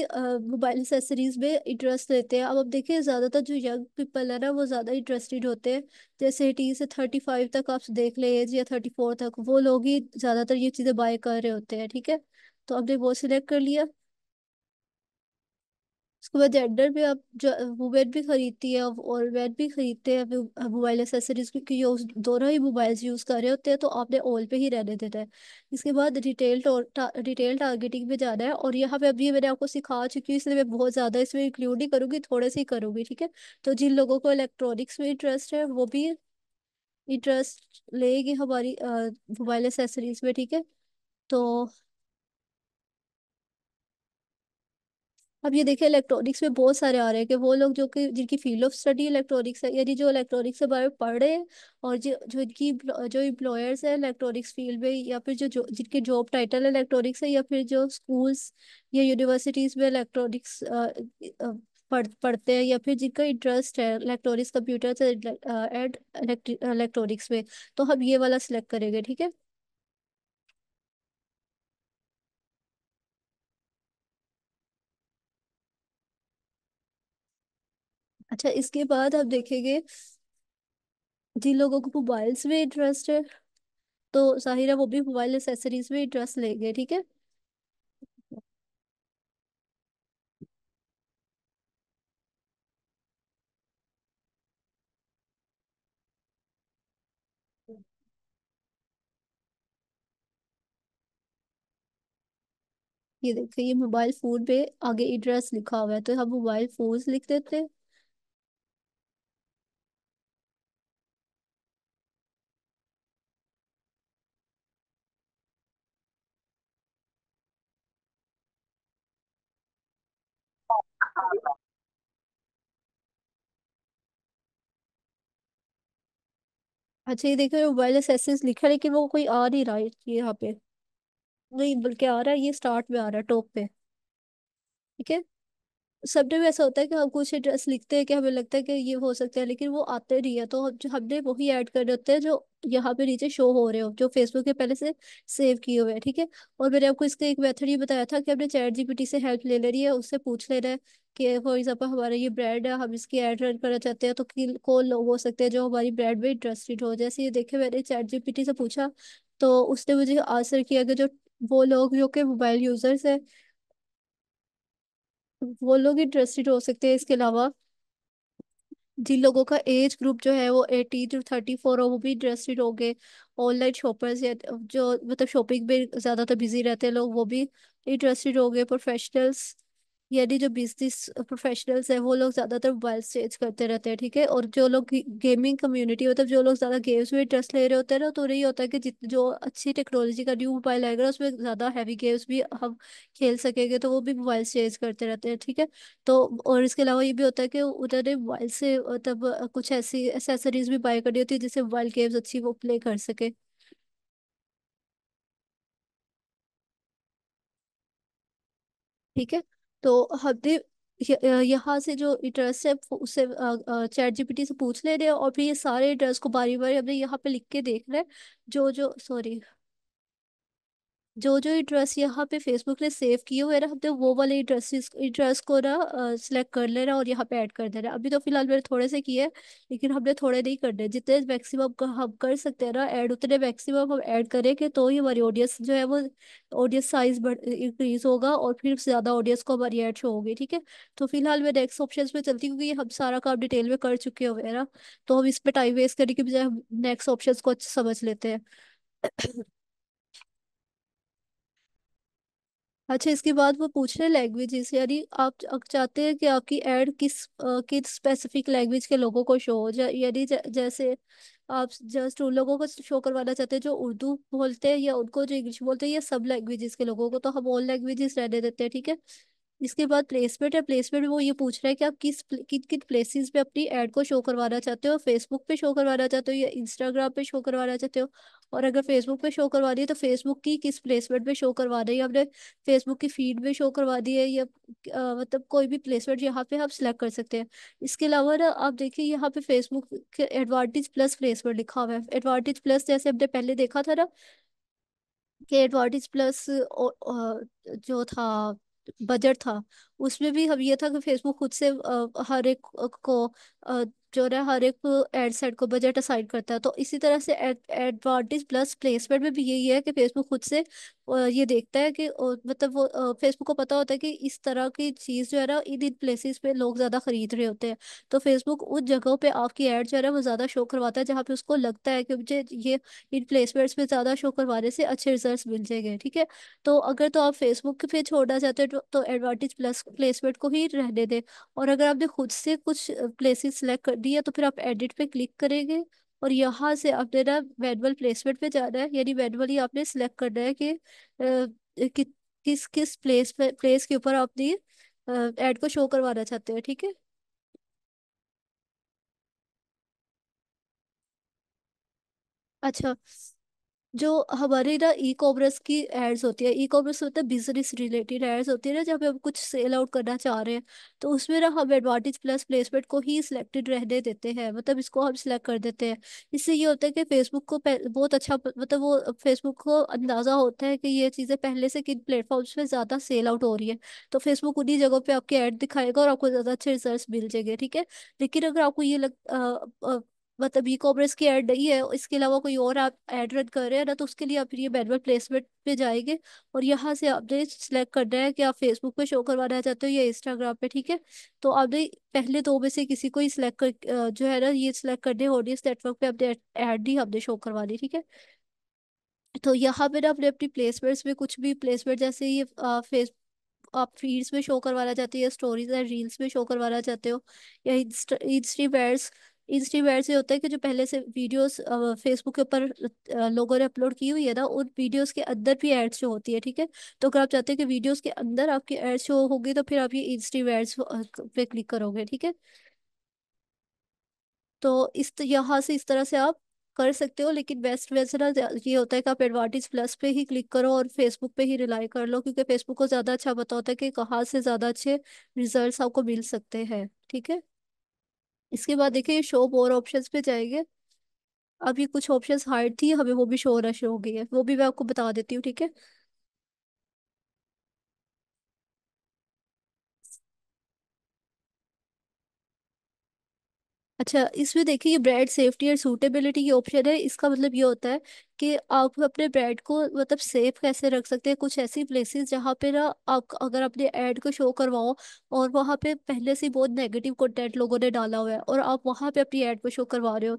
मोबाइल एक्सेसरीज में इंटरेस्ट लेते हैं। अब आप देखिए ज़्यादातर जो यंग पीपल है ना वो ज़्यादा इंटरेस्टेड होते हैं, जैसे एटीन से थर्टी फाइव तक आप देख लें एज, या थर्टी फोर तक, वो लोग ही ज़्यादातर ये चीज़ें बाय कर रहे होते हैं। ठीक है, तो आपने वो सिलेक्ट कर लिया। उसके बाद जेंडर में आप जो वुमेन भी खरीदती है और मैन भी खरीदते हैं मोबाइल एक्सेसरीज, क्योंकि यूज दोनों ही मोबाइल्स यूज कर रहे होते हैं, तो आपने ऑल पे ही रहने देना है। इसके बाद रिटेल रिटेल टारगेटिंग में जाना है, और यहाँ पे अभी ये मैंने आपको सिखा चुकी हूँ इसलिए मैं बहुत ज्यादा इसमें इंक्लूड नहीं करूंगी, थोड़े से ही करूंगी। ठीक है, तो जिन लोगों को इलेक्ट्रॉनिक्स में इंटरेस्ट है वो भी इंटरेस्ट लेगी हमारी मोबाइल एक्सेसरीज में। ठीक है, तो अब ये देखिए इलेक्ट्रॉनिक्स में बहुत सारे आ रहे हैं कि वो लोग जो कि जिनकी फील्ड ऑफ स्टडी इलेक्ट्रॉनिक्स है, यानी जो इलेक्ट्रॉनिक्स के बारे में पढ़ रहे हैं, और जो जो इनकी emplo- जो एम्प्लॉयर्स हैं इलेक्ट्रॉनिक्स फील्ड में, या फिर जो, जो जिनके जॉब टाइटल इलेक्ट्रॉनिक्स है, या फिर जो स्कूल्स या यूनिवर्सिटीज में इलेक्ट्रॉनिक्स पढ़ पढ़ते हैं या फिर जिनका इंटरेस्ट है इलेक्ट्रॉनिक्स, कंप्यूटर से एड इलेक्ट्रॉनिक्स में, तो हम ये वाला सिलेक्ट करेंगे। ठीक है, अच्छा इसके बाद हम देखेंगे जिन लोगों को मोबाइल्स में इंटरेस्ट है तो जाहिर है वो भी मोबाइल एसेसरीज में इंटरेस्ट लेंगे। ठीक है, ये देखिए ये मोबाइल फोन पे आगे इंटरेस्ट लिखा हुआ है तो हम मोबाइल फोन्स लिख देते हैं। अच्छा ये देखिए मोबाइल एक्सेसरीज लिखा है लेकिन वो कोई आ नहीं रहा है, ये यहाँ पे नहीं बल्कि आ रहा है, ये स्टार्ट में आ रहा है टॉप पे। ठीक है, सब टाइम ऐसा होता है कि हम कुछ इंटरेस्ट लिखते हैं कि हमें लगता है कि ये हो सकता है लेकिन वो आते नहीं है, तो हम जो हमने वही ऐड कर होते हैं जो यहाँ पे नीचे शो हो रहे हो, जो फेसबुक के पहले से सेव किए हुए हैं। ठीक है, और मैंने आपको इसका एक मेथड ये बताया था कि हमने चैट जीपीटी से हेल्प ले लेनी है, उससे पूछ लेना है कि फॉर एग्जाम्पल हमारा ये ब्रांड है, हम इसकी एड रन करना चाहते हैं तो कि- कौन लोग हो सकते हैं जो हमारी ब्रांड में इंटरेस्टेड हो। जैसे ये देखे मैंने चैट जीपीटी से पूछा तो उसने मुझे आंसर किया कि जो वो लोग जो कि मोबाइल यूजर्स हैं वो लोग इंटरेस्टेड हो सकते हैं। इसके अलावा जिन लोगों का एज ग्रुप जो है वो एटीन टू थर्टी फोर हो वो भी इंटरेस्टेड होंगे। ऑनलाइन शॉपर्स या जो मतलब शॉपिंग में ज़्यादातर बिजी रहते हैं लोग वो भी इंटरेस्टेड होंगे। प्रोफेशनल्स यानी जो बिजनेस प्रोफेशनल्स हैं वो लोग ज़्यादातर मोबाइल चेंज करते रहते हैं। ठीक है, और जो लोग गेमिंग कम्युनिटी मतलब जो लोग ज़्यादा गेम्स में इंटरेस्ट ले रहे होते हैं ना, तो नहीं होता है कि जित जो अच्छी टेक्नोलॉजी का न्यू मोबाइल आएगा उसमें ज़्यादा हैवी गेम्स भी हम खेल सकेंगे, तो वो भी मोबाइल चेंज करते रहते हैं। ठीक है, तो और इसके अलावा ये भी होता है कि उन्होंने मोबाइल से मतलब अ, कुछ ऐसी एसेसरीज भी बाय करनी होती है जिससे मोबाइल गेम्स अच्छी वो प्ले कर सके। ठीक है, तो हमने य- अ, यहाँ से जो इंटरेस्ट है वो उससे चैट जीपीटी से पूछ ले रहे हैं और फिर ये सारे इंटरेस्ट को बारी बारी हमने यहाँ पे लिख के देखना है। जो जो सॉरी जो जो इंटरेस्ट यहाँ पे फेसबुक ने सेव किए हुए ना, हमने वो वाले इंटरेस्ट इंटरेस्ट को ना सिलेक्ट कर लेना और यहाँ पे ऐड कर देना। अभी तो फिलहाल मैंने थोड़े से किए हैं लेकिन हमने थोड़े नहीं करने, जितने मैक्सिमम हम कर सकते हैं ना ऐड उतने मैक्सिमम हम ऐड करेंगे तो ही हमारी ऑडियंस जो है वो ऑडियंस साइज बढ़ इंक्रीज होगा और फिर ज़्यादा ऑडियंस को हमारी ऐड शो होगी। ठीक है, तो फिलहाल मैं नेक्स्ट ऑप्शन पे चलती हूँ क्योंकि हम सारा काम डिटेल में कर चुके हुए हैं ना, तो हम इस पर टाइम वेस्ट करने के बजाय नेक्स्ट ऑप्शन को अच्छा समझ लेते हैं। अच्छा इसके बाद वो पूछ रहे लैंग्वेजेस, यानी आप च- आप चाहते हैं कि आपकी एड किस अ, किस स्पेसिफिक लैंग्वेज के लोगों को शो हो जाए, यानी ज- जैसे आप जस्ट उन लोगों को शो करवाना चाहते हैं जो उर्दू बोलते हैं या उनको जो इंग्लिश बोलते हैं या सब लैंग्वेजेस के लोगों को, तो हम ऑल लैंग्वेजेस रहने देते हैं। ठीक है, इसके बाद प्लेसमेंट है, प्लेसमेंट में वो ये पूछ रहा है कि आप किस किन किन प्लेसेस पे अपनी ऐड को शो करवाना चाहते हो, फेसबुक पे शो करवाना चाहते हो या इंस्टाग्राम पे शो करवाना चाहते हो, और अगर फेसबुक पे शो करवानी है तो फेसबुक की किस प्लेसमेंट पे शो करवाना है, या हमने फेसबुक की फीड में शो करवा दी है या अ, मतलब कोई भी प्लेसमेंट यहाँ पे हम सिलेक्ट कर सकते हैं। इसके अलावा ना आप देखिए यहाँ पे फेसबुक के एडवांटेज प्लस प्लेसमेंट लिखा हुआ है। एडवांटेज प्लस जैसे हमने पहले देखा था ना कि एडवांटेज प्लस जो था बजट था उसमें भी हम ये था कि फेसबुक खुद से अ, हर एक को अ, जो है हर एक एड सेट को बजट असाइन करता है, तो इसी तरह से एडवांटेज प्लस प्लेसमेंट में भी यही है कि फेसबुक खुद से अ, ये देखता है कि अ, मतलब वो फेसबुक को पता होता है कि इस तरह की चीज़ जो है ना इन इन प्लेसेस पे लोग ज़्यादा खरीद रहे होते हैं, तो फेसबुक उन जगहों पे आपकी एड जो है ना वो ज़्यादा शो करवाता है जहाँ पे उसको लगता है कि मुझे ये इन प्लेसमेंट्स में ज़्यादा शो करवाने से अच्छे रिजल्ट्स मिल जाएंगे। ठीक है, तो अगर तो आप फेसबुक पे छोड़ना चाहते हैं तो, तो एडवांटेज प्लस प्लेसमेंट को ही रहने दें, और अगर आपने खुद से कुछ प्लेसेस सेलेक्ट कर दिया तो फिर आप एडिट पे क्लिक करेंगे और यहाँ से आपने ना मैनुअल प्लेसमेंट पे जाना है, यानी मैनुअली आपने सेलेक्ट करना है कि, अ, कि किस किस प्लेस पे प्लेस के ऊपर आपने एड को शो करवाना चाहते हैं। ठीक है, अच्छा जो हमारे ना ई कॉमर्स की एड्स होती है, ई कॉमर्स मतलब बिजनेस रिलेटेड एड्स होती है ना, जब हम कुछ सेल आउट करना चाह रहे हैं तो उसमें ना हम एडवांटेज प्लस प्लेसमेंट को ही सिलेक्टेड रहने देते हैं, मतलब इसको हम सिलेक्ट कर देते हैं। इससे ये होता है कि फेसबुक को पह- बहुत अच्छा प- मतलब वो फेसबुक को अंदाजा होता है कि ये चीज़ें पहले से किन प्लेटफॉर्म्स पे ज़्यादा सेल आउट हो रही है, तो फेसबुक उन्हीं जगहों पर आपके ऐड दिखाएगा और आपको ज़्यादा अच्छे रिजल्ट मिल जाएंगे। ठीक है, लेकिन अगर आपको ये लग अ, अ, मतलब ई कॉमर्स की ऐड नहीं है, इसके अलावा कोई और आप ऐड रन कर रहे हैं ना, तो उसके लिए आप ये मैनुअल प्लेसमेंट पे जाएंगे और यहाँ से आपने सिलेक्ट करना है कि आप फेसबुक पे शो करवाना चाहते हो या इंस्टाग्राम पे। ठीक है, तो आपने पहले दो में से किसी को ही सिलेक्ट कर अ, जो है ना ये सिलेक्ट करने, ऑडियंस नेटवर्क पे अपने ऐड ही हमने शो करवानी। ठीक है, तो यहाँ पे ना अपने अपनी प्लेसमेंट्स में कुछ भी प्लेसमेंट, जैसे ये फेस आप फीड्स में शो करवाना चाहते हो या स्टोरीज या रील्स में शो करवाना चाहते हो या इंस्टा इंस्टीवेयर्स इंस्टीवेयर्स ये होता है कि जो पहले से वीडियोस फेसबुक के ऊपर अ, लोगों ने अपलोड की हुई है ना, उन वीडियोस के अंदर भी एड्स शो होती है। ठीक है, तो अगर आप चाहते हैं कि वीडियोस के अंदर आपके एड्स शो होगी तो फिर आप ये इंस्टीवेयर्स पे क्लिक करोगे। ठीक है, तो इस यहाँ से इस तरह से आप कर सकते हो, लेकिन बेस्ट वे से ना ये होता है कि आप एडवांटेज प्लस पे ही क्लिक करो और फेसबुक पे ही रिलाई कर लो, क्योंकि फेसबुक को ज़्यादा अच्छा पता होता है कि कहाँ से ज़्यादा अच्छे रिजल्ट्स आपको मिल सकते हैं। ठीक है, इसके बाद देखिए शो मोर ऑप्शंस पे जाएंगे। अब ये कुछ ऑप्शंस हार्ड थी, हमें वो भी शो होना शुरू हो गई है, वो भी मैं आपको बता देती हूँ। ठीक है, अच्छा इसमें देखिए ये ब्रांड सेफ्टी और सूटेबिलिटी की ऑप्शन है। इसका मतलब ये होता है कि आप अपने ब्रांड को मतलब सेफ कैसे रख सकते हैं। कुछ ऐसी प्लेसेस जहाँ पे ना आप अगर अपने ऐड को शो करवाओ और वहाँ पे पहले से ही बहुत नेगेटिव कंटेंट लोगों ने डाला हुआ है और आप वहाँ पे अपनी ऐड को शो करवा रहे हो,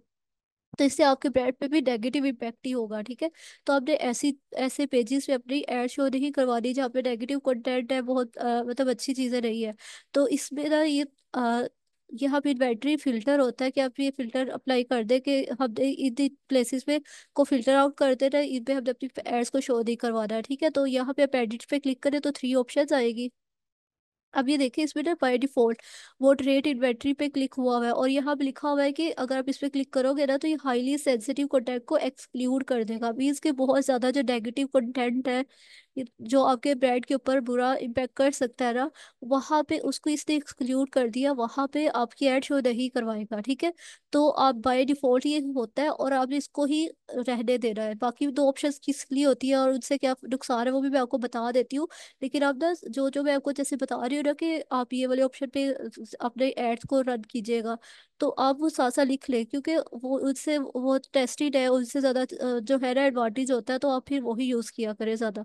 तो इससे आपके ब्रांड पे भी नेगेटिव इम्पैक्ट ही होगा। ठीक है, तो आपने ऐसी ऐसे पेजेस पे अपनी एड शो नहीं करवानी जहाँ पे नेगेटिव कंटेंट है, बहुत अ, मतलब अच्छी चीजें नहीं है। तो इसमें ना ये अ, यहाँ पे इन्वेंटरी फिल्टर होता है कि आप ये फिल्टर अप्लाई कर दें कि हमने इन प्लेसेस पे को फिल्टर आउट कर देना, इन पे हमने अपनी एड्स को शो नहीं करवाना। ठीक है, तो यहाँ पे आप एडिट पे क्लिक करें तो थ्री ऑप्शंस आएगी। अब ये देखिए इसमें ना बाई डिफॉल्ट वो ट्रेड इन्वेंट्री पे क्लिक हुआ हुआ है और यहाँ पे लिखा हुआ है कि अगर आप इस पे क्लिक करोगे ना तो ये हाईली सेंसिटिव कंटेंट को एक्सक्लूड कर देगा। मीन्स के बहुत ज़्यादा जो नेगेटिव कंटेंट है ये- जो आपके ब्रांड के ऊपर बुरा इम्पैक्ट कर सकता है ना, वहाँ पे उसको इसने एक्सक्लूड कर दिया, वहाँ पे आपकी एड शो नहीं करवाएगा। ठीक है, तो आप बाई डिफॉल्ट ये होता है और आपने इसको ही रहने देना है। बाकी दो ऑप्शन किस लिए होती है और उनसे क्या नुकसान है वो भी मैं आपको बता देती हूँ, लेकिन आप ना जो जो मैं आपको जैसे बता रही हूँ ना कि आप ये वाले ऑप्शन पे अपने एड्स को रन कीजिएगा, तो आप वो सासा लिख लें क्योंकि वो उनसे वो टेस्टेड है, उनसे ज़्यादा अ, जो है ना एडवांटेज होता है, तो आप फिर वही यूज़ किया करें ज़्यादा।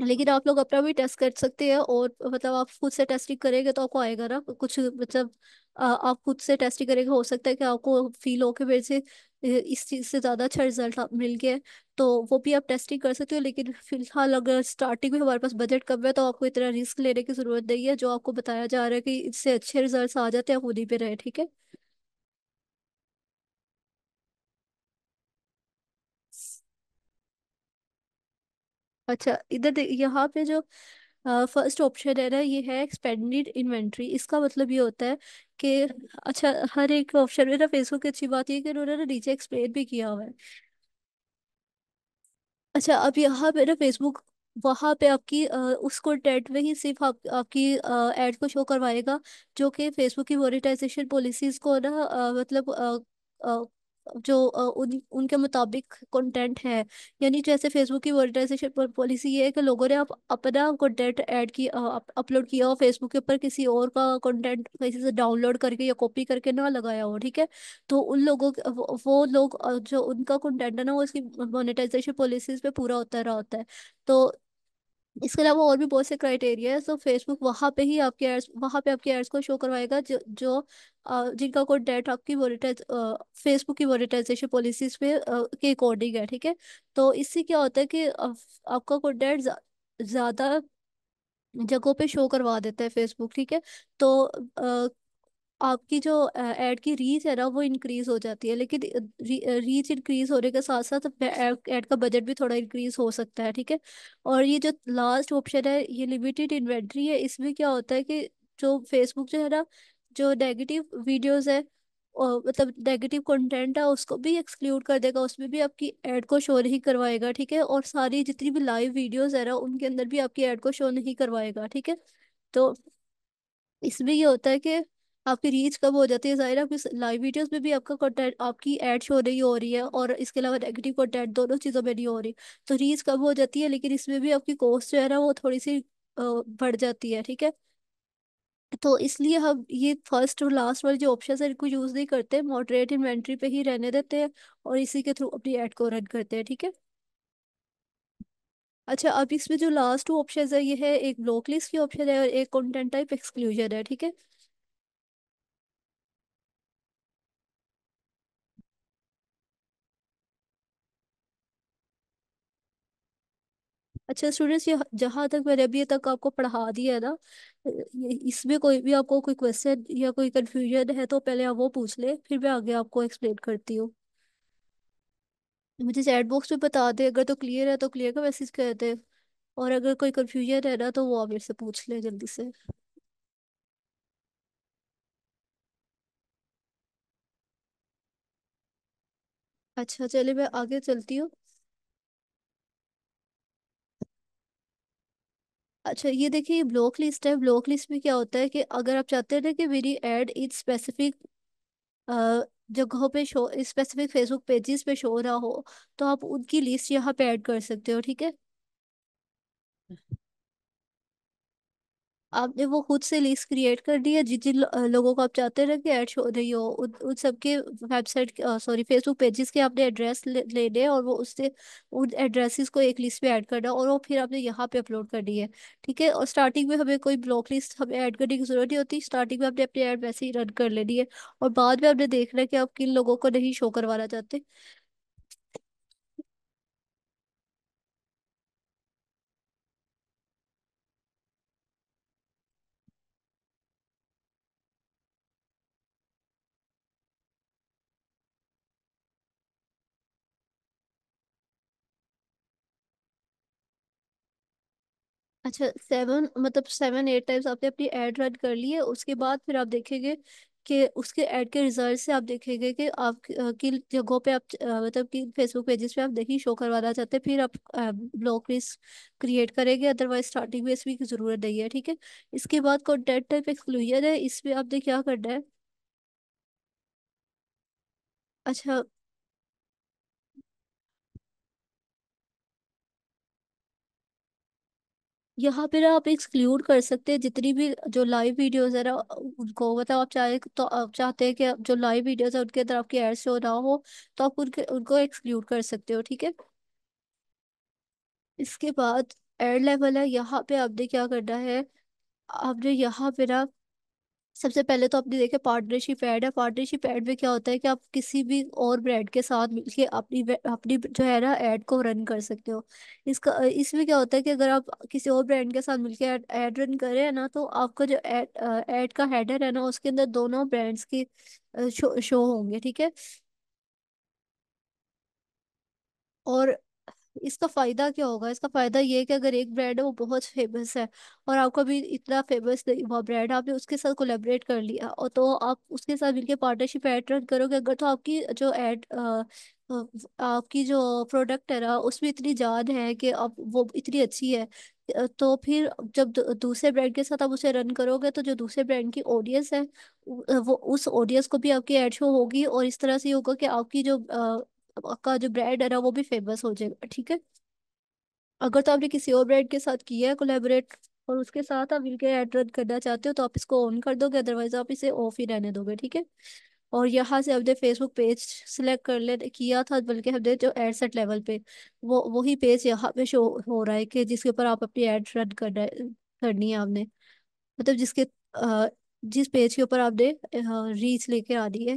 लेकिन आप लोग अपना भी टेस्ट कर सकते हैं और मतलब आप खुद से टेस्टिंग करेंगे तो आपको आएगा ना कुछ, मतलब अ, आप खुद से टेस्टिंग करेंगे, हो सकता है कि आपको फील हो कि मेरे से अ, इस चीज़ से ज़्यादा अच्छा रिजल्ट मिल गया है, तो वो भी आप टेस्टिंग कर सकते हो। लेकिन फिलहाल अगर स्टार्टिंग में हमारे पास बजट कम है तो आपको इतना रिस्क लेने की ज़रूरत नहीं है, जो आपको बताया जा रहा है कि इससे अच्छे रिजल्ट आ जाते हैं, आप उन्हीं पे रहे। ठीक है, अच्छा इधर दे- यहाँ पे जो फर्स्ट ऑप्शन है ना ये है एक्सपेंडेड इन्वेंट्री। इसका मतलब ये होता है कि अच्छा हर एक ऑप्शन में ना फेसबुक की अच्छी बात ये है कि उन्होंने ना नीचे एक्सप्लेन भी किया हुआ है। अच्छा अब यहाँ पे ना फेसबुक वहाँ पे आपकी अ, उस कंटेंट में ही सिर्फ आप, आपकी एड को शो करवाएगा जो कि फेसबुक की मोनेटाइजेशन पॉलिसीज को ना अ, मतलब अ, अ, जो अ, उन उनके मुताबिक कंटेंट है, यानी जैसे फेसबुक की मोनेटाइजेशन पॉलिसी ये है कि लोगों ने आप अपना कंटेंट ऐड की अपलोड किया हो फेसबुक के ऊपर, किसी और का कंटेंट किसी से डाउनलोड करके या कॉपी करके ना लगाया हो। ठीक है, तो उन लोगों के- वो, वो लोग अ, जो उनका कंटेंट है ना वो इसकी मोनेटाइजेशन पॉलिसीज पे पूरा उतर रहा होता है। तो इसके अलावा और भी बहुत से क्राइटेरिया है, तो फेसबुक वहाँ पे ही आपके एड्स वहाँ पे आपके एड्स को शो करवाएगा जो जो अ, जिनका कंटेंट आपकी मोनेटाइज फेसबुक की मोनेटाइजेशन पॉलिसीज पे अ, के अकॉर्डिंग है। ठीक है, तो इससे क्या होता है कि अ, आपका कंटेंट ज़्यादा जगहों पे शो करवा देता है फेसबुक। ठीक है, तो अ, आपकी जो ऐड की रीच है ना वो इंक्रीज हो जाती है, लेकिन रीच इंक्रीज होने के साथ साथ ऐड का बजट भी थोड़ा इंक्रीज हो सकता है। ठीक है, और ये जो लास्ट ऑप्शन है ये लिमिटेड इन्वेंट्री है। इसमें क्या होता है कि जो फेसबुक जो है ना जो नेगेटिव वीडियोस है मतलब नेगेटिव कंटेंट है उसको भी एक्सक्लूड कर देगा, उसमें भी आपकी ऐड को शो नहीं करवाएगा, ठीक है। और सारी जितनी भी लाइव वीडियोस है ना उनके अंदर भी आपकी ऐड को शो नहीं करवाएगा, ठीक है। तो इसमें ये होता है कि आपकी रीच कम हो जाती है, जाहिर है आपकी लाइव वीडियोस में भी आपका कंटेंट आपकी ऐड शो नहीं हो रही है और इसके अलावा नेगेटिव कंटेंट दोनों चीज़ों में नहीं हो रही, तो रीच कम हो जाती है। लेकिन इसमें भी आपकी कॉस्ट जो है ना वो थोड़ी सी बढ़ जाती है, ठीक है। तो इसलिए हम ये फर्स्ट और लास्ट वाले जो ऑप्शन है इनको यूज़ नहीं करते, मॉडरेट इन्वेंट्री पे ही रहने देते हैं और इसी के थ्रू अपनी ऐड को रन करते हैं, ठीक है। अच्छा, अब इसमें जो लास्ट टू ऑप्शन है ये है एक ब्लॉक लिस्ट की ऑप्शन है और एक कंटेंट टाइप एक्सक्लूजन है, ठीक है। अच्छा स्टूडेंट्स, ये जहाँ तक मैंने अभी तक आपको पढ़ा दिया है ना, ये- इसमें कोई भी आपको कोई क्वेश्चन या कोई कन्फ्यूजन है तो पहले आप वो पूछ लें, फिर मैं आगे आपको एक्सप्लेन करती हूँ। मुझे चैट बॉक्स में बता दे, अगर तो क्लियर है तो क्लियर का मैसेज कर दे, और अगर कोई कन्फ्यूजन है ना तो वो आप मेरे से पूछ लें जल्दी से। अच्छा चलिए मैं आगे चलती हूँ। अच्छा ये देखिए, ये ब्लॉक लिस्ट है। ब्लॉक लिस्ट में क्या होता है कि अगर आप चाहते हैं ना कि मेरी एड इन स्पेसिफिक अ, जगहों पे शो, स्पेसिफिक फेसबुक पेजेस पे शो ना हो, तो आप उनकी लिस्ट यहाँ पे ऐड कर सकते हो, ठीक है। आपने वो खुद से लिस्ट क्रिएट कर दी है, जिन जिन लो- अ, लोगों को आप चाहते हैं ना कि ऐड शो रही हो, उन उन सबके वेबसाइट, सॉरी फेसबुक पेजेस के आपने एड्रेस ले, लेने हैं और वो उससे उन एड्रेसेस को एक लिस्ट में ऐड करना है और वो फिर आपने यहाँ पे अपलोड करनी है, ठीक है। और स्टार्टिंग में हमें कोई ब्लॉक लिस्ट हमें ऐड करने की जरूरत नहीं होती, स्टार्टिंग में आपने अपनी ऐड वैसे ही रन कर लेनी है और बाद में आपने देखना है कि आप किन लोगों को नहीं शो करवाना चाहते। अच्छा, सेवन मतलब सेवन एट टाइम्स आपने अपनी एड रन कर ली है, उसके बाद फिर आप देखेंगे कि उसके ऐड के रिजल्ट से आप देखेंगे कि आप कि- अ, किन जगहों पे आप अ, मतलब कि फेसबुक पेजेस पे आप नहीं शो करवाना चाहते, फिर आप ब्लॉक लिस्ट क्रिएट करेंगे। अदरवाइज स्टार्टिंग में इसमें की जरूरत नहीं है, ठीक है। इसके बाद कंटेंट टाइप एक्सक्लूजन है, इसमें आपने क्या करना है। अच्छा यहाँ पे ना आप एक्सक्लूड कर सकते हैं जितनी भी जो लाइव वीडियोस है ना उनको, मतलब आप चाहे तो आप चाहते हैं कि आप जो लाइव वीडियोस है उनके अंदर आपकी एड शो ना हो तो आप उनके उनको एक्सक्लूड कर सकते हो, ठीक है। इसके बाद एड लेवल है, यहाँ पे आपने क्या करना है, आपने यहाँ पे ना सबसे पहले तो आपने देखे पार्टनरशिप ऐड है। पार्टनरशिप ऐड में क्या होता है कि आप किसी भी और ब्रांड के साथ मिलके अपनी वे- अपनी जो है ना ऐड को रन कर सकते हो। इसका इसमें क्या होता है कि अगर आप किसी और ब्रांड के साथ मिलके ऐड ऐड रन कर रहे हैं ना तो आपका जो ऐड ऐड का हेडर है ना उसके अंदर दोनों ब्रांड्स के शो, शो होंगे, ठीक है। और इसका फायदा क्या होगा, इसका फायदा ये है कि अगर एक ब्रांड है वो बहुत फेमस है और आपका भी इतना फेमस नहीं हुआ ब्रांड, आपने उसके साथ कोलेबरेट कर लिया और तो आप उसके साथ मिलके पार्टनरशिप ऐड रन करोगे अगर, तो आपकी जो ऐड आपकी जो प्रोडक्ट है ना उसमें इतनी जान है कि आप वो इतनी अच्छी है अ, तो फिर जब दू- दूसरे ब्रांड के साथ आप उसे रन करोगे तो जो दूसरे ब्रांड की ऑडियंस है उ- वो उस ऑडियंस को भी आपकी ऐड शो होगी और इस तरह से ये होगा कि आपकी जो अ, आपका जो ब्रांड है ना वो भी फेमस हो जाएगा, ठीक है। अगर तो आपने किसी और ब्रांड के साथ किया है कोलैबोरेट और उसके साथ आप मिलकर ऐड रन करना चाहते हो तो आप इसको ऑन कर दोगे, अदरवाइज आप इसे ऑफ ही रहने दोगे, ठीक है। और यहाँ से हमने फेसबुक पेज सिलेक्ट कर ले किया था, बल्कि हमने जो एड सेट लेवल पे वो वही पेज यहाँ पे शो हो रहा है कि जिसके ऊपर आप अपनी एड रन करना है- करनी है आपने, मतलब जिसके अ, जिस पेज के ऊपर आपने रीच लेके आनी है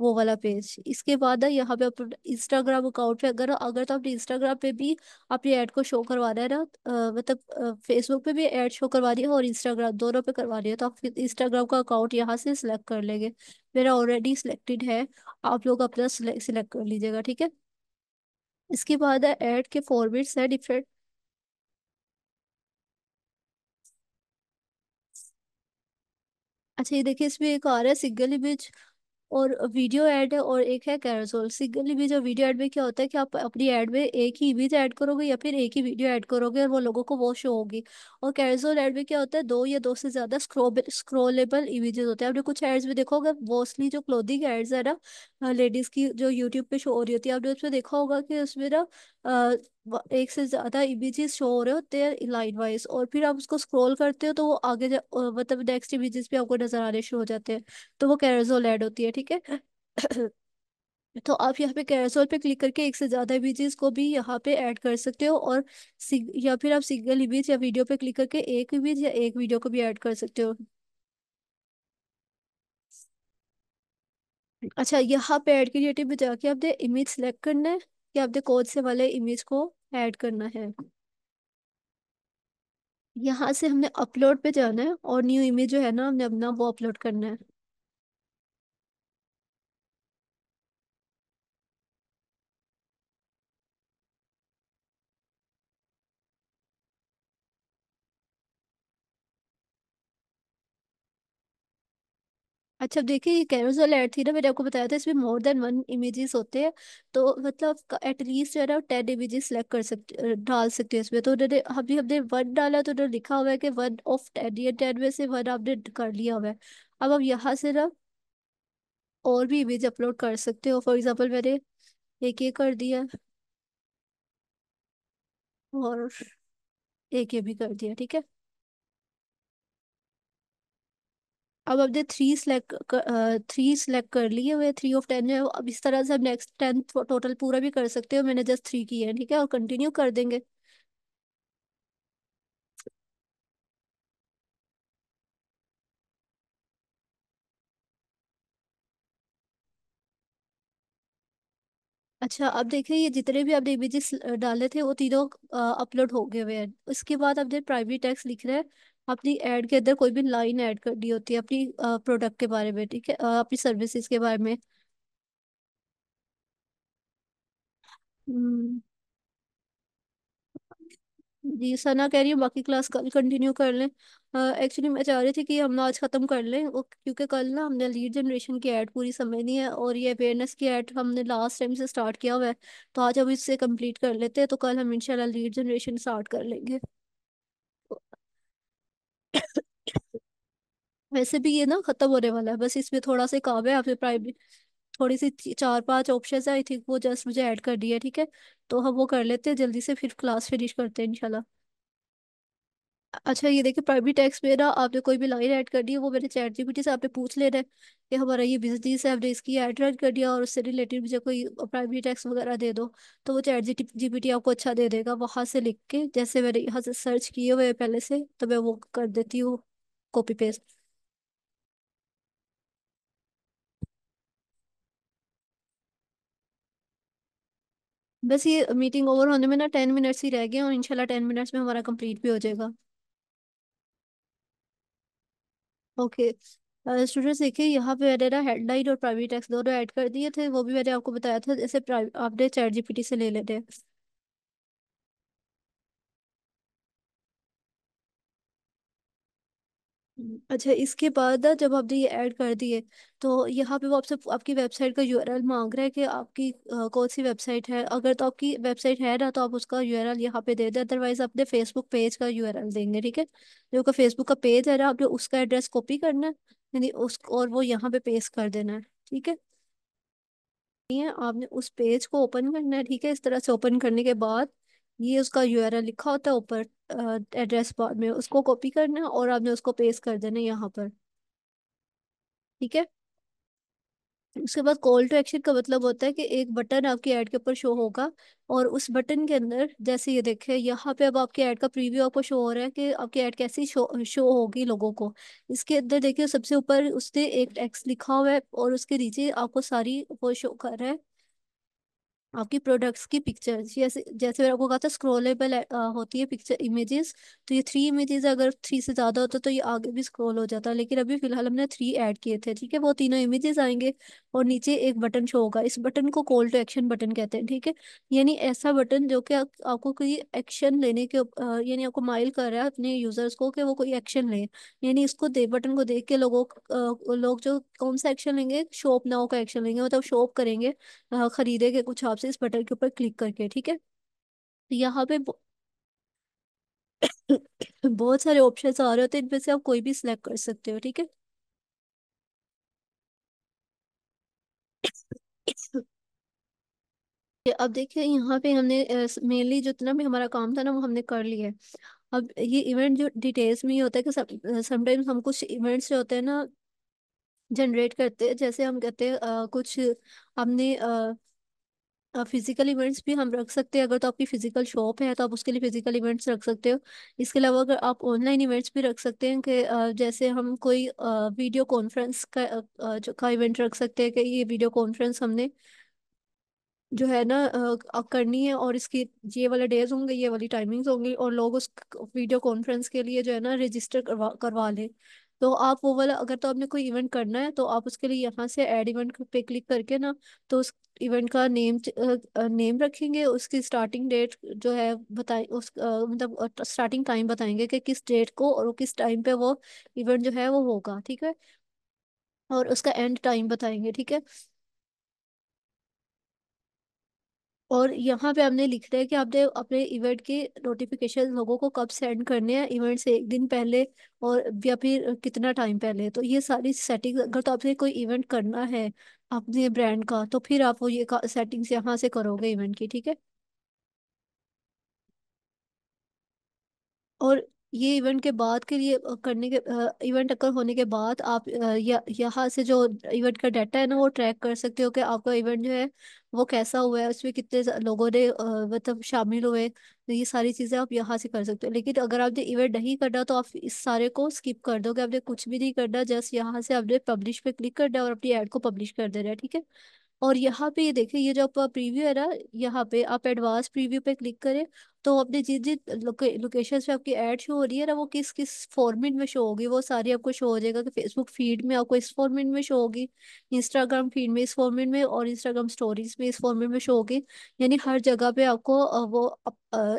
वो वाला पेज। इसके बाद है यहाँ पे आप इंस्टाग्राम अकाउंट पे, अगर अगर तो आपने इंस्टाग्राम पे भी अपनी ऐड को शो करवाना है ना अ, मतलब फेसबुक पे भी ऐड शो करवानी है और इंस्टाग्राम दोनों पे करवानी है तो आप इंस्टाग्राम का अकाउंट यहाँ से सिलेक्ट कर लेंगे। मेरा ऑलरेडी सिलेक्टेड है, आप लोग अपना सिलेक्ट कर लीजिएगा, ठीक है। इसके बाद है ऐड के फॉर्मेट्स है डिफरेंट। अच्छा ये देखिए, इसमें एक आ रहा है सिंगल इमेज और वीडियो ऐड है और एक है कैरोसेल। सिंगल इमेज और वीडियो ऐड में क्या होता है कि आप अपनी ऐड में एक ही इमेज ऐड करोगे या फिर एक ही वीडियो ऐड करोगे और वो लोगों को वो शो होगी। और कैरोसेल ऐड में क्या होता है, दो या दो से ज्यादा स्क्रोल स्क्रोलेबल इमेजेस होते हैं। आपने कुछ एड्स में देखा होगा, मोस्टली जो क्लोथिंग एड्स है ना लेडीज की जो यूट्यूब पे शो हो रही होती है, आपने उसमें देखा होगा कि उसमें ना अ, एक से ज्यादा इमेजेस शो हो रहे होते हैं लाइन वाइज, और फिर आप उसको स्क्रॉल करते हो तो वो आगे जा, मतलब नेक्स्ट इमेजेस पे आपको नजर आने शुरू हो जाते हैं, तो वो कैरोसेल ऐड होती है। ठीक है तो आप यहाँ पे कैरोसेल पे क्लिक करके एक से ज्यादा इमेजेस को भी यहाँ पे ऐड कर सकते हो, और या फिर आप सिंगल इमेज या वीडियो पे क्लिक करके एक इमेज या एक वीडियो को भी ऐड कर सकते हो। अच्छा, यहाँ पे ऐड क्रिएटिव में जाके आपने इमेज सेलेक्ट करना है कि आपने कौन से वाले इमेज को ऐड करना है। यहाँ से हमने अपलोड पे जाना है और न्यू इमेज जो है ना हमने अपना वो अपलोड करना है। अच्छा अब देखिए, ये कैरोसेल ऐड थी ना, मैंने आपको बताया था इसमें मोर देन वन इमेजेस होते हैं, तो मतलब एटलीस्ट जो है ना टेन इमेजेस सेलेक्ट कर सकते डाल सकते हैं इसमें। तो उन्होंने अभी हमने वन डाला तो उन्होंने लिखा हुआ है कि वन ऑफ टेन, या टेन में से वन आपने कर लिया हुआ है। अब आप यहाँ से ना और भी इमेज अपलोड कर सकते हो। फॉर एग्जाम्पल मैंने एक ये कर दिया और एक ये भी कर दिया। ठीक है, अब हमने थ्री सिलेक्ट थ्री सिलेक्ट कर लिए हुए, थ्री ऑफ टेन है। अब इस तरह से हम नेक्स्ट टेन टोटल पूरा भी कर सकते हो। मैंने जस्ट थ्री की है। ठीक है, और कंटिन्यू कर देंगे। अच्छा अब देखिए, ये जितने भी आपने इमेजेस डाले थे वो तीनों अपलोड हो गए हुए हैं। उसके बाद आपने प्राइवेट टेक्स्ट लिखना है, अपनी ऐड के अंदर कोई भी लाइन ऐड करनी होती है अपनी प्रोडक्ट के बारे में। ठीक है, अ, अपनी सर्विसेज के बारे में। हम्म, जी सना कह रही है बाकी क्लास कल कंटिन्यू कर लें। एक्चुअली मैं चाह रही थी कि हम ना आज ख़त्म कर लें वो, क्योंकि कल ना हमने लीड जनरेशन की ऐड पूरी समझनी है, और ये अवेयरनेस की ऐड हमने लास्ट टाइम से स्टार्ट किया हुआ है, तो आज हम इससे कंप्लीट कर लेते हैं, तो कल हम इंशाल्लाह लीड जनरेशन स्टार्ट कर लेंगे। वैसे भी ये ना ख़त्म होने वाला है, बस इसमें थोड़ा सा काम है। आपने प्राइवेट थोड़ी सी ची- चार पांच ऑप्शंस है आई थिंक, वो जस्ट मुझे ऐड कर दी है। ठीक है, तो हम वो कर लेते हैं जल्दी से, फिर क्लास फिनिश करते हैं इंशाल्लाह। अच्छा ये देखिए, प्राइवेट टैक्स में ना आपने कोई भी लाइन ऐड करनी है, वो मैंने चैट जीपीटी से आपने पूछ लेना है कि हमारा ये बिजनेस है, हमने इसकी ऐड रन कर दिया और उससे रिलेटेड मुझे कोई प्राइवेट टैक्स वगैरह दे दो, तो वो चैट जीपीटी आपको अच्छा दे देगा वहां से लिख के। जैसे मैंने यहाँ से सर्च किए हुए हैं पहले से, तो मैं वो कर देती हूँ कॉपी पेस्ट। बस ये मीटिंग ओवर होने में ना टेन मिनट्स ही रह गए हैं, और इंशाल्लाह टेन मिनट्स में हमारा कंप्लीट भी हो जाएगा। ओके स्टूडेंट्स देखिए, यहाँ पे मैंने ना हेडलाइन और प्राइवेट टैक्स दोनों ऐड कर दिए थे, वो भी मैंने आपको बताया था जैसे प्राइव- आपने चैट जीपीटी से ले लेते हैं। हम्म। अच्छा इसके बाद ना जब आपने ये ऐड कर दिए तो यहाँ पे वो आपसे आपकी वेबसाइट का यूआरएल मांग रहा है कि आपकी अ, कौन सी वेबसाइट है। अगर तो आपकी वेबसाइट है ना तो आप उसका यूआरएल यहाँ पे दे दें, अदरवाइज अपने फेसबुक पेज का यूआरएल देंगे। ठीक है, जो का फेसबुक का पेज है ना आपने उसका एड्रेस कॉपी करना है, यानी उस और वो यहाँ पे पेस्ट कर देना है। ठीक है, नहीं है आपने उस पेज को ओपन करना है। ठीक है, इस तरह से ओपन करने के बाद ये उसका यूआरएल लिखा होता है ऊपर एड्रेस बार में, उसको कॉपी करना है और आपने उसको पेस्ट कर देना है यहाँ पर। ठीक है, उसके बाद कॉल टू एक्शन का मतलब होता है कि एक बटन आपकी ऐड के ऊपर शो होगा, और उस बटन के अंदर जैसे ये देखें यहाँ पे अब आपकी ऐड का प्रीव्यू आपको शो हो रहा है कि आपकी ऐड कैसी शो शो होगी लोगों को। इसके अंदर देखिए सबसे ऊपर उसने एक टेक्स्ट लिखा हुआ है और उसके नीचे आपको सारी वो शो कर रहा है आपकी प्रोडक्ट्स की पिक्चर। जैसे जैसे मैंने आपको कहा था स्क्रॉलेबल होती है पिक्चर इमेजेस, तो ये थ्री इमेजेस अगर थ्री से ज्यादा होता तो ये आगे भी स्क्रॉल हो जाता, लेकिन अभी फिलहाल हमने थ्री ऐड किए थे। ठीक है, वो तीनों इमेजेस आएंगे और नीचे एक बटन शो होगा, इस बटन को कॉल टू एक्शन बटन कहते हैं। ठीक है, यानी ऐसा बटन जो कि आप, आपको कोई एक्शन लेने के यानी आपको माइल कर रहा है अपने यूजर्स को कि वो कोई एक्शन लें। यानी इसको दे बटन को देख के लोगों आ, लोग जो कौन सा एक्शन लेंगे, शॉप नाउ का एक्शन लेंगे, मतलब शॉप करेंगे, आ, खरीदेंगे कुछ आपसे इस बटन के ऊपर क्लिक करके। ठीक है, यहाँ पे बहुत सारे ऑप्शंस आ रहे होते हैं, इनमें से आप कोई भी सिलेक्ट कर सकते हो। ठीक है, अब देखिए यहाँ पे हमने मेनली जितना भी हमारा काम था ना वो हमने कर लिया है। अब ये इवेंट जो डिटेल्स में ही होता है कि समटाइम्स हम कुछ इवेंट्स जो होते हैं ना जनरेट करते हैं, जैसे हम कहते हैं कुछ हमने आ, फिजिकल इवेंट्स भी हम रख सकते हैं। अगर तो आपकी फिजिकल शॉप है तो आप उसके लिए फिजिकल इवेंट्स रख सकते हो। इसके अलावा अगर आप ऑनलाइन इवेंट्स भी रख सकते हैं कि जैसे हम कोई वीडियो कॉन्फ्रेंस का जो का इवेंट रख सकते हैं कि ये वीडियो कॉन्फ्रेंस हमने जो है ना करनी है और इसकी ये वाले डेज होंगे, ये वाली टाइमिंग्स होंगी, और लोग उस वीडियो कॉन्फ्रेंस के लिए जो है ना रजिस्टर करवा करवा लें। तो आप वो वाला अगर तो आपने कोई इवेंट करना है तो आप उसके लिए यहाँ से ऐड इवेंट पे क्लिक करके ना तो उस इवेंट का नेम नेम रखेंगे, उसकी स्टार्टिंग डेट जो है बताएं, उस मतलब स्टार्टिंग टाइम बताएंगे कि किस डेट को और किस टाइम पे वो इवेंट जो है वो होगा। ठीक है, और उसका एंड टाइम बताएंगे। ठीक है, और यहाँ पे हमने लिख रहा है कि आपने अपने इवेंट के नोटिफिकेशन लोगों को कब सेंड करने हैं, इवेंट से एक दिन पहले और या फिर कितना टाइम पहले। तो ये सारी सेटिंग्स अगर तो आपने कोई इवेंट करना है अपने ब्रांड का तो फिर आप वो ये सेटिंग्स यहाँ से करोगे इवेंट की। ठीक है, और ये इवेंट के बाद के लिए करने के इवेंट अगर होने के बाद आप या यहाँ से जो इवेंट का डाटा है ना वो ट्रैक कर सकते हो कि आपका इवेंट जो है वो कैसा हुआ है, उसमें कितने लोगों ने मतलब शामिल हुए। तो ये सारी चीज़ें आप यहाँ से कर सकते हो। लेकिन अगर आपने इवेंट नहीं करना तो आप इस सारे को स्किप कर दोगे, आपने कुछ भी नहीं करना, जस्ट यहाँ से आपने पब्लिश पे क्लिक करना और अपनी ऐड को पब्लिश कर देना है। ठीक है, और यहाँ पे ये देखिए ये जो आपका प्रीव्यू है ना, यहाँ पे आप एडवांस प्रीव्यू पे क्लिक करें तो आपने जिन जिन लोकेशन पे आपकी ऐड शो हो रही है ना वो किस किस फॉर्मेट में शो होगी वो सारी आपको शो हो जाएगा कि फेसबुक फीड में आपको इस फॉर्मेट में शो होगी, इंस्टाग्राम फीड में इस फॉर्मेट में, और इंस्टाग्राम स्टोरीज में इस फॉर्मेट में शो होगी। यानी हर जगह पे आपको वो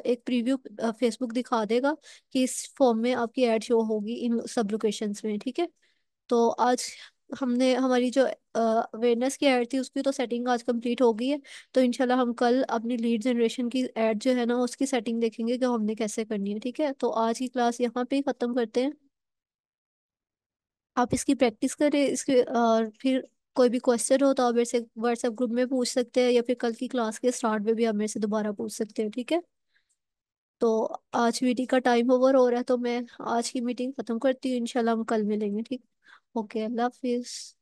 एक प्रीव्यू फेसबुक दिखा देगा कि इस फॉर्म में आपकी ऐड शो होगी इन सब लोकेशन में। ठीक है, तो आज हमने हमारी जो अवेयरनेस की ऐड थी उसकी तो सेटिंग आज कंप्लीट हो गई है। तो इंशाल्लाह हम कल अपनी लीड जनरेशन की ऐड जो है ना उसकी सेटिंग देखेंगे कि हमने कैसे करनी है। ठीक है, तो आज की क्लास यहाँ पे ही ख़त्म करते हैं। आप इसकी प्रैक्टिस करें, इसके और फिर कोई भी क्वेश्चन हो तो आप मेरे से व्हाट्सएप ग्रुप में पूछ सकते हैं या फिर कल की क्लास के स्टार्ट में भी आप मेरे से दोबारा पूछ सकते हैं। ठीक है, तो आज मीटिंग का टाइम ओवर हो रहा है तो मैं आज की मीटिंग ख़त्म करती हूँ। इंशाल्लाह हम कल मिलेंगे। ठीक, ओके, अल्लाह हाफिज़।